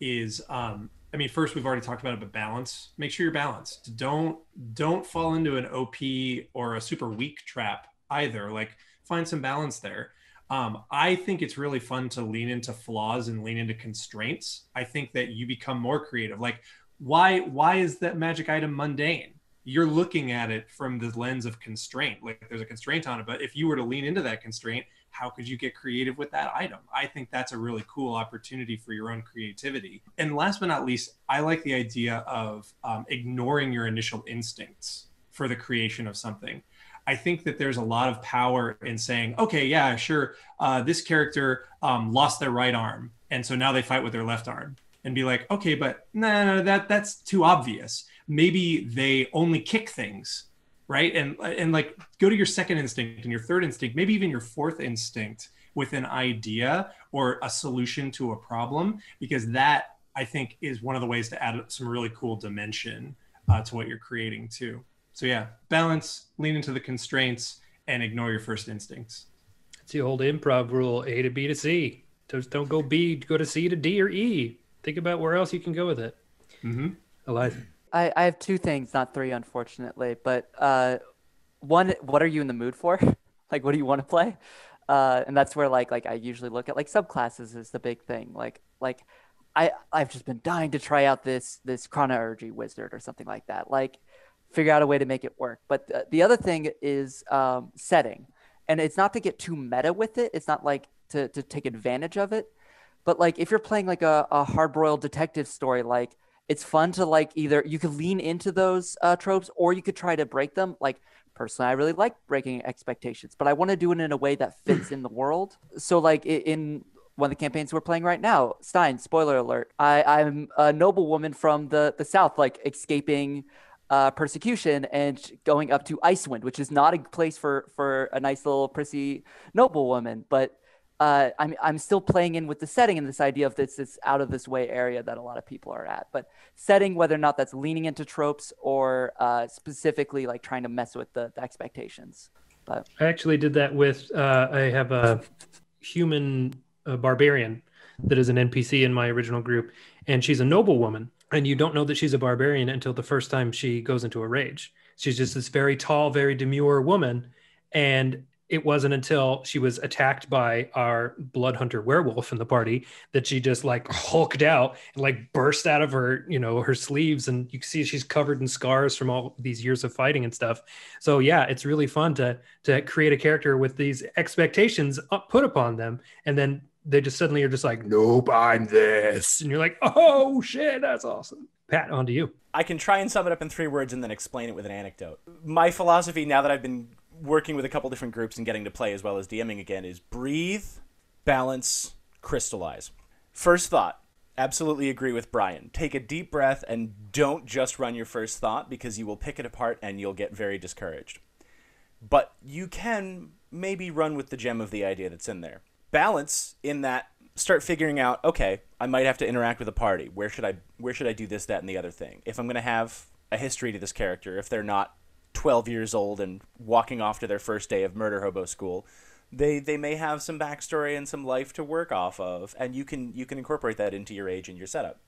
is, um, I mean, first we've already talked about it, but balance. Make sure you're balanced. Don't don't fall into an O P or a super weak trap either. Like find some balance there. Um, I think it's really fun to lean into flaws and lean into constraints. I think that you become more creative. Like. Why why is that magic item mundane? You're looking at it from the lens of constraint. Like there's a constraint on it, but if you were to lean into that constraint, how could you get creative with that item? I think that's a really cool opportunity for your own creativity. And last but not least, I like the idea of um, ignoring your initial instincts for the creation of something. I think that there's a lot of power in saying, okay, yeah, sure, uh, this character um, lost their right arm, and so now they fight with their left arm. And be like, okay, but no, no, that that's too obvious. Maybe they only kick things, right? And and like go to your second instinct and your third instinct, maybe even your fourth instinct with an idea or a solution to a problem, because that I think is one of the ways to add some really cool dimension uh, to what you're creating too. So yeah, balance, lean into the constraints, and ignore your first instincts. It's the old improv rule: A to B to C. Just don't go B, go to C to D or E. Think about where else you can go with it. Mm-hmm. Eliza. I, I have two things, not three, unfortunately. But uh, one, what are you in the mood for? Like, what do you want to play? Uh, and that's where, like, like I usually look at, like, subclasses is the big thing. Like, like I, I've just been dying to try out this this chronourgy wizard or something like that. Like, figure out a way to make it work. But the, the other thing is um, setting. And it's not to get too meta with it. It's not, like, to, to take advantage of it. But like if you're playing like a, a hard-boiled detective story, like it's fun to like either you could lean into those uh, tropes or you could try to break them. Like personally, I really like breaking expectations, but I want to do it in a way that fits in the world. So like in one of the campaigns we're playing right now, Stein, spoiler alert, I, I'm a noblewoman from the, the South, like escaping uh, persecution and going up to Icewind, which is not a place for, for a nice little prissy noblewoman, but Uh, I'm I'm still playing in with the setting and this idea of this this out of this way area that a lot of people are at. But setting, whether or not that's leaning into tropes or uh, specifically like trying to mess with the, the expectations. But I actually did that with uh, I have a human a barbarian that is an N P C in my original group, and she's a noblewoman, and you don't know that she's a barbarian until the first time she goes into a rage. She's just this very tall, very demure woman, and it wasn't until she was attacked by our blood hunter werewolf in the party that she just like hulked out and like burst out of her, you know, her sleeves. And you can see she's covered in scars from all these years of fighting and stuff. So yeah, it's really fun to, to create a character with these expectations put upon them. And then they just suddenly are just like, nope, I'm this. And you're like, oh shit, that's awesome. Pat, on to you. I can try and sum it up in three words and then explain it with an anecdote. My philosophy now that I've been working with a couple different groups and getting to play as well as DMing again is breathe, balance, crystallize. First thought, absolutely agree with Brian. Take a deep breath and don't just run your first thought because you will pick it apart and you'll get very discouraged. But you can maybe run with the gem of the idea that's in there. Balance in that start figuring out, okay, I might have to interact with a party. Where should I, where should I do this, that, and the other thing? If I'm going to have a history to this character, if they're not twelve years old and walking off to their first day of murder hobo school, they they may have some backstory and some life to work off of, and you can you can incorporate that into your age and your setup.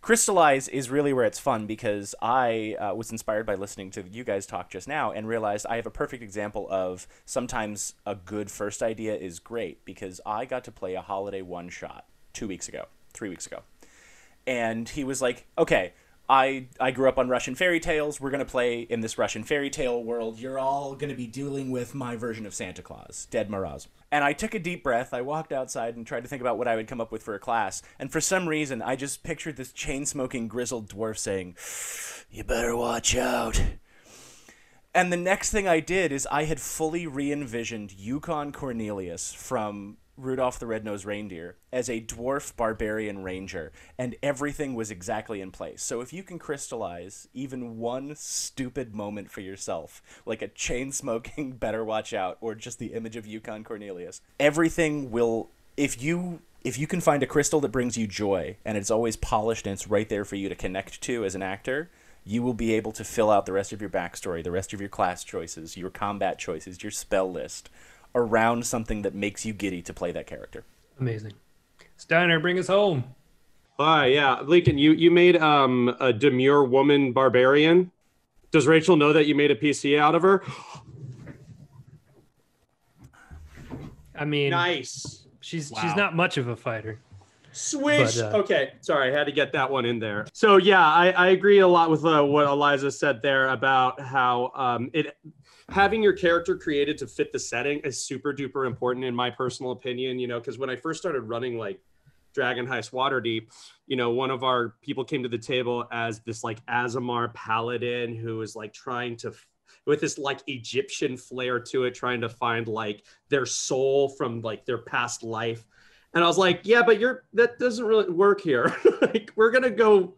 Crystallize is really where it's fun, because I uh, was inspired by listening to you guys talk just now and realized I have a perfect example of sometimes a good first idea is great, because I got to play a holiday one shot two weeks ago, three weeks ago. And he was like, okay, I, I grew up on Russian fairy tales. We're going to play in this Russian fairy tale world. You're all going to be dealing with my version of Santa Claus, Ded Moroz. And I took a deep breath. I walked outside and tried to think about what I would come up with for a class. And for some reason, I just pictured this chain-smoking, grizzled dwarf saying, "You better watch out." And the next thing I did is I had fully re-envisioned Yukon Cornelius from Rudolph the Red-Nosed Reindeer as a dwarf barbarian ranger, and everything was exactly in place. So if you can crystallize even one stupid moment for yourself, like a chain-smoking better watch out, or just the image of Yukon Cornelius, everything will, if you if you can find a crystal that brings you joy, and it's always polished and it's right there for you to connect to as an actor, you will be able to fill out the rest of your backstory, the rest of your class choices, your combat choices, your spell list, around something that makes you giddy to play that character. Amazing. Steiner, bring us home. Hi, uh, yeah, Lincoln, you you made um, a demure woman barbarian. Does Rachel know that you made a P C out of her? I mean, nice. She's wow. She's not much of a fighter. Swish. But, uh, okay, sorry, I had to get that one in there. So yeah, I, I agree a lot with uh, what Aliza said there about how um, it. Having your character created to fit the setting is super duper important, in my personal opinion, you know, because when I first started running like Dragon Heist Waterdeep, you know, one of our people came to the table as this like Azamar paladin who is like trying to, with this like Egyptian flair to it, trying to find like their soul from like their past life. And I was like, yeah, but you're, that doesn't really work here. Like, we're going to go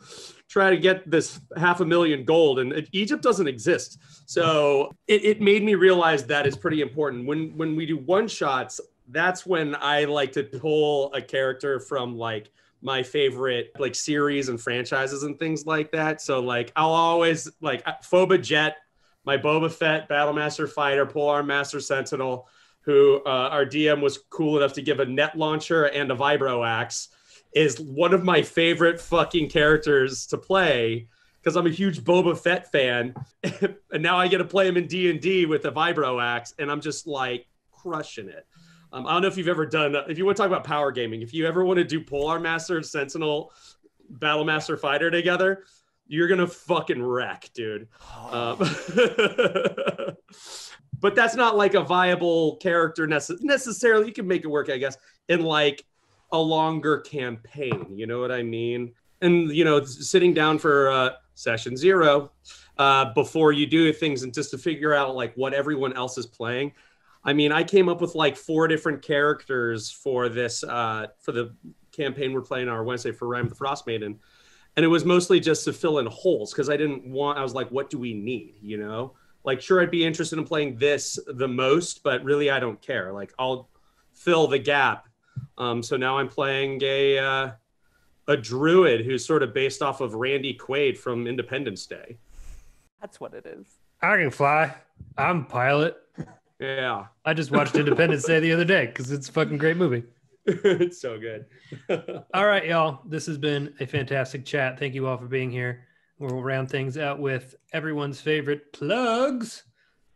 try to get this half a million gold, and it, Egypt doesn't exist. So it, it made me realize that is pretty important. When, when we do one shots, that's when I like to pull a character from like my favorite like series and franchises and things like that. So like, I'll always like Phoba Jet, my Boba Fett, Battlemaster Fighter, Polearm Master Sentinel, who uh, our D M was cool enough to give a net launcher and a vibro axe, is one of my favorite fucking characters to play, because I'm a huge Boba Fett fan. And now I get to play him in D and D with a vibro axe, and I'm just like crushing it. Um, I don't know if you've ever done, if you want to talk about power gaming, if you ever want to do Polearm Master, Sentinel, Battlemaster Fighter together, you're going to fucking wreck, dude. Um, but that's not like a viable character necess- necessarily. You can make it work, I guess, in like a longer campaign. You know what I mean? And, you know, sitting down for uh, session zero uh, before you do things, and just to figure out like what everyone else is playing. I mean, I came up with like four different characters for this, uh, for the campaign we're playing on our Wednesday for Rhyme of the Frost Maiden. And it was mostly just to fill in holes, because I didn't want, I was like, what do we need? You know? Like, sure, I'd be interested in playing this the most, but really, I don't care. Like, I'll fill the gap. Um, so now I'm playing a uh, a druid who's sort of based off of Randy Quaid from Independence Day. That's what it is. I can fly. I'm a pilot. Yeah. I just watched Independence Day the other day, because it's a fucking great movie. It's so good. All right, y'all. This has been a fantastic chat. Thank you all for being here. We'll round things out with everyone's favorite plugs.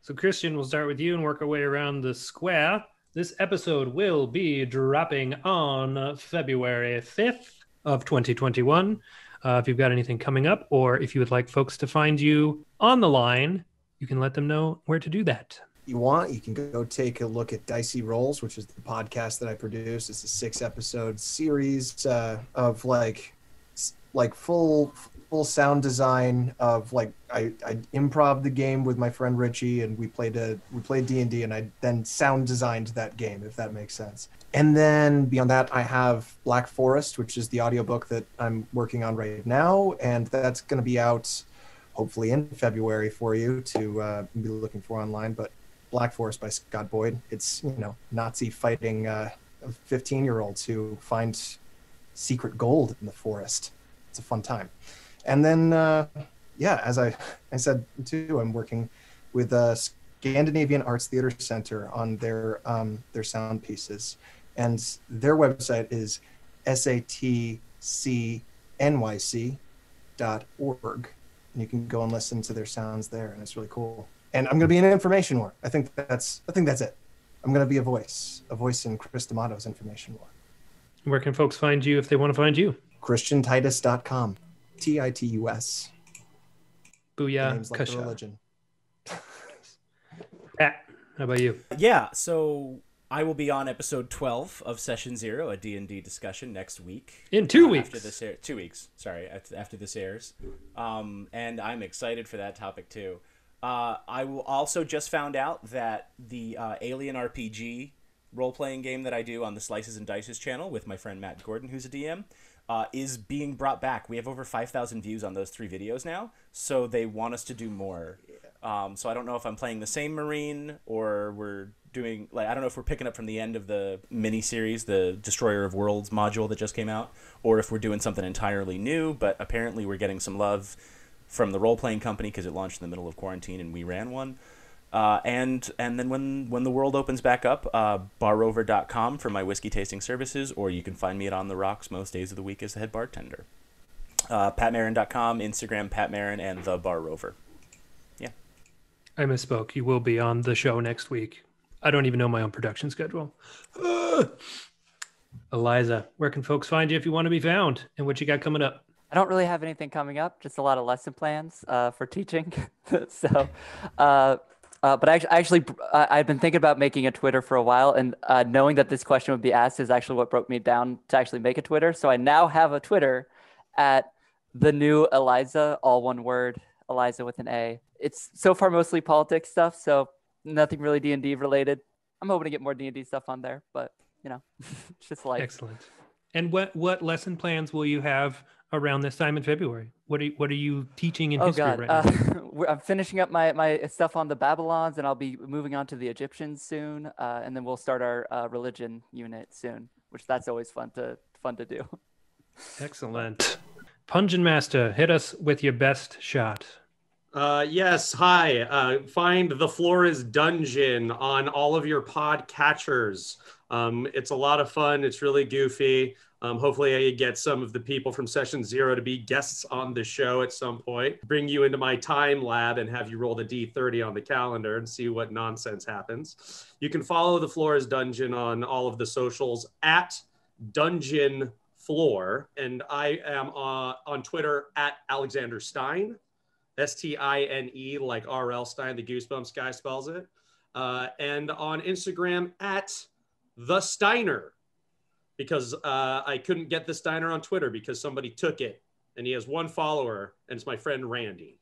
So Christian, we'll start with you and work our way around the square. This episode will be dropping on February fifth of twenty twenty-one. Uh, if you've got anything coming up, or if you would like folks to find you on the line, you can let them know where to do that. You want, you can go take a look at Dicey Rolls, which is the podcast that I produce. It's a six episode series uh, of like, like full, full sound design of like, I, I improv the game with my friend Richie, and we played a, we played D and D, and I then sound designed that game, if that makes sense. And then beyond that, I have Black Forest, which is the audiobook that I'm working on right now. And that's going to be out hopefully in February for you to uh, be looking for online, but Black Forest by Scott Boyd. It's, you know, Nazi fighting uh, fifteen-year-olds who find secret gold in the forest. It's a fun time. And then, uh, yeah, as I, I said, too, I'm working with uh, Scandinavian Arts Theater Center on their um, their sound pieces. And their website is S A T C N Y C dot org. And you can go and listen to their sounds there, and it's really cool. And I'm going to be in Information War. I think that's I think that's it. I'm going to be a voice, a voice in Chris D'Amato's Information War. Where can folks find you if they want to find you? Christian Titus dot com. T I T U S. Booyah. Like Kasha. Religion. Pat, how about you? Yeah, so I will be on episode twelve of Session Zero, a D and D discussion, next week. In two uh, weeks. After this air, two weeks, sorry, after, after this airs. Um, and I'm excited for that topic, too. Uh, I will also just found out that the uh, Alien R P G role-playing game that I do on the Slices and Dices channel with my friend Matt Gordon, who's a D M, uh, is being brought back. We have over five thousand views on those three videos now, so they want us to do more. Um, so I don't know if I'm playing the same Marine or we're doing, like, I don't know if we're picking up from the end of the mini-series, the Destroyer of Worlds module that just came out, or if we're doing something entirely new, but apparently we're getting some love from the role-playing company because it launched in the middle of quarantine and we ran one. Uh, and and then when, when the world opens back up, uh, bar rover dot com for my whiskey tasting services, or you can find me at On The Rocks most days of the week as the head bartender. Uh, pat marin dot com, Instagram, Pat Marin, and The Bar Rover. Yeah. I misspoke. You will be on the show next week. I don't even know my own production schedule. Uh, Aliza, where can folks find you if you want to be found, and what you got coming up? I don't really have anything coming up, just a lot of lesson plans uh, for teaching. so, uh, uh, but I actually, I actually uh, I've been thinking about making a Twitter for a while, and uh, knowing that this question would be asked is actually what broke me down to actually make a Twitter. So I now have a Twitter at the new Aliza, all one word, Aliza with an A. It's so far mostly politics stuff, so nothing really D and D related. I'm hoping to get more D and D stuff on there, but you know, it's just life. Excellent. And what what lesson plans will you have around this time in February? What are you, what are you teaching in oh, history God. right uh, now? I'm finishing up my, my stuff on the Babylons, and I'll be moving on to the Egyptians soon, uh, and then we'll start our uh, religion unit soon, which that's always fun to fun to do. Excellent. Punjin Master, hit us with your best shot. Uh, yes, hi. Uh, find the Flora's Dungeon on all of your pod catchers. Um, it's a lot of fun. It's really goofy. Um, hopefully I get some of the people from Session Zero to be guests on the show at some point, bring you into my time lab and have you roll the D thirty on the calendar and see what nonsense happens. You can follow the Flora's Dungeon on all of the socials at Dungeon Floor. And I am uh, on Twitter at Alexander Stine, S T I N E, like R L Stein, the Goosebumps guy spells it. Uh, and on Instagram at The Steiner, because uh, I couldn't get The Steiner on Twitter because somebody took it, and he has one follower, and it's my friend Randy.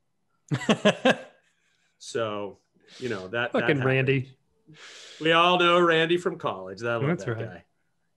So, you know, that fucking that Randy. We all know Randy from college. That, That's that right. guy.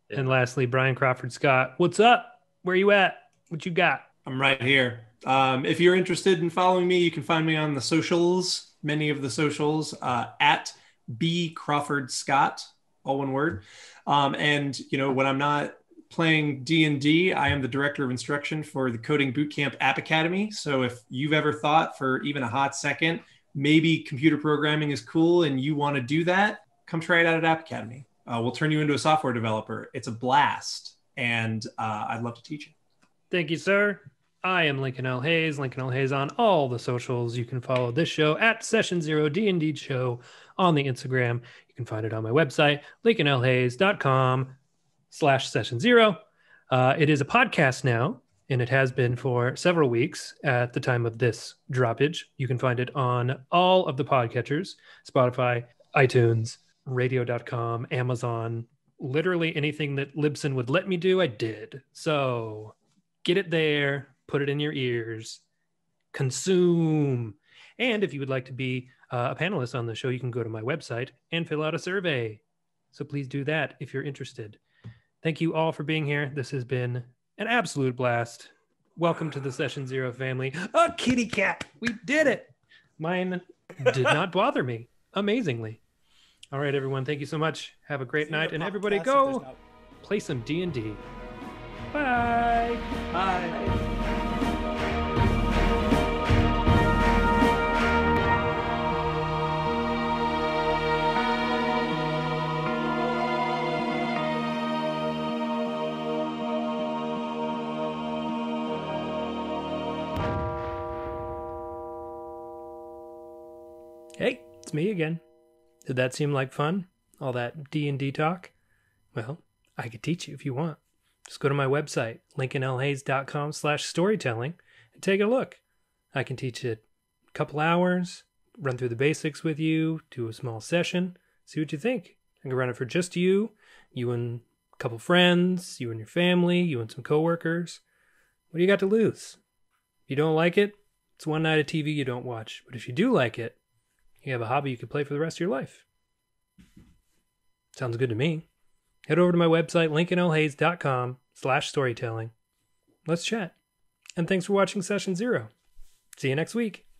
Yeah. And lastly, Brian Crawford Scott. What's up? Where you at? What you got? I'm right here. Um, if you're interested in following me, you can find me on the socials, many of the socials, uh, at B Crawford Scott, all one word. Um, and, you know, when I'm not playing D and D, I am the director of instruction for the Coding Bootcamp App Academy. So if you've ever thought for even a hot second, maybe computer programming is cool and you want to do that, come try it out at App Academy. Uh, we'll turn you into a software developer. It's a blast. And uh, I'd love to teach you. Thank you, sir. I am Lincoln L. Hayes, Lincoln L. Hayes on all the socials. You can follow this show at Session Zero D and D Show on the Instagram. You can find it on my website, lincoln l hayes dot com slash session zero. Uh, it is a podcast now, and it has been for several weeks at the time of this droppage. You can find it on all of the podcatchers, Spotify, iTunes, radio dot com, Amazon, literally anything that Libsyn would let me do, I did. So get it there. Put it in your ears, consume. And if you would like to be uh, a panelist on the show, you can go to my website and fill out a survey. So please do that if you're interested. Thank you all for being here. This has been an absolute blast. Welcome to the Session Zero family. Oh, kitty cat, we did it. Mine did not bother me, amazingly. All right, everyone, thank you so much. Have a great See night. And everybody go no... play some D and D. Bye. Bye. Bye. it's me again. Did that seem like fun? All that D and D talk? Well, I could teach you if you want. Just go to my website, Lincoln L Hayes dot com slash storytelling, and take a look. I can teach it a couple hours, run through the basics with you, do a small session, see what you think. I can run it for just you, you and a couple friends, you and your family, you and some coworkers. What do you got to lose? If you don't like it, it's one night of T V you don't watch. But if you do like it, you have a hobby you can play for the rest of your life. Sounds good to me. Head over to my website, Lincoln L Hayes dot com slash storytelling. Let's chat. And thanks for watching Session Zero. See you next week.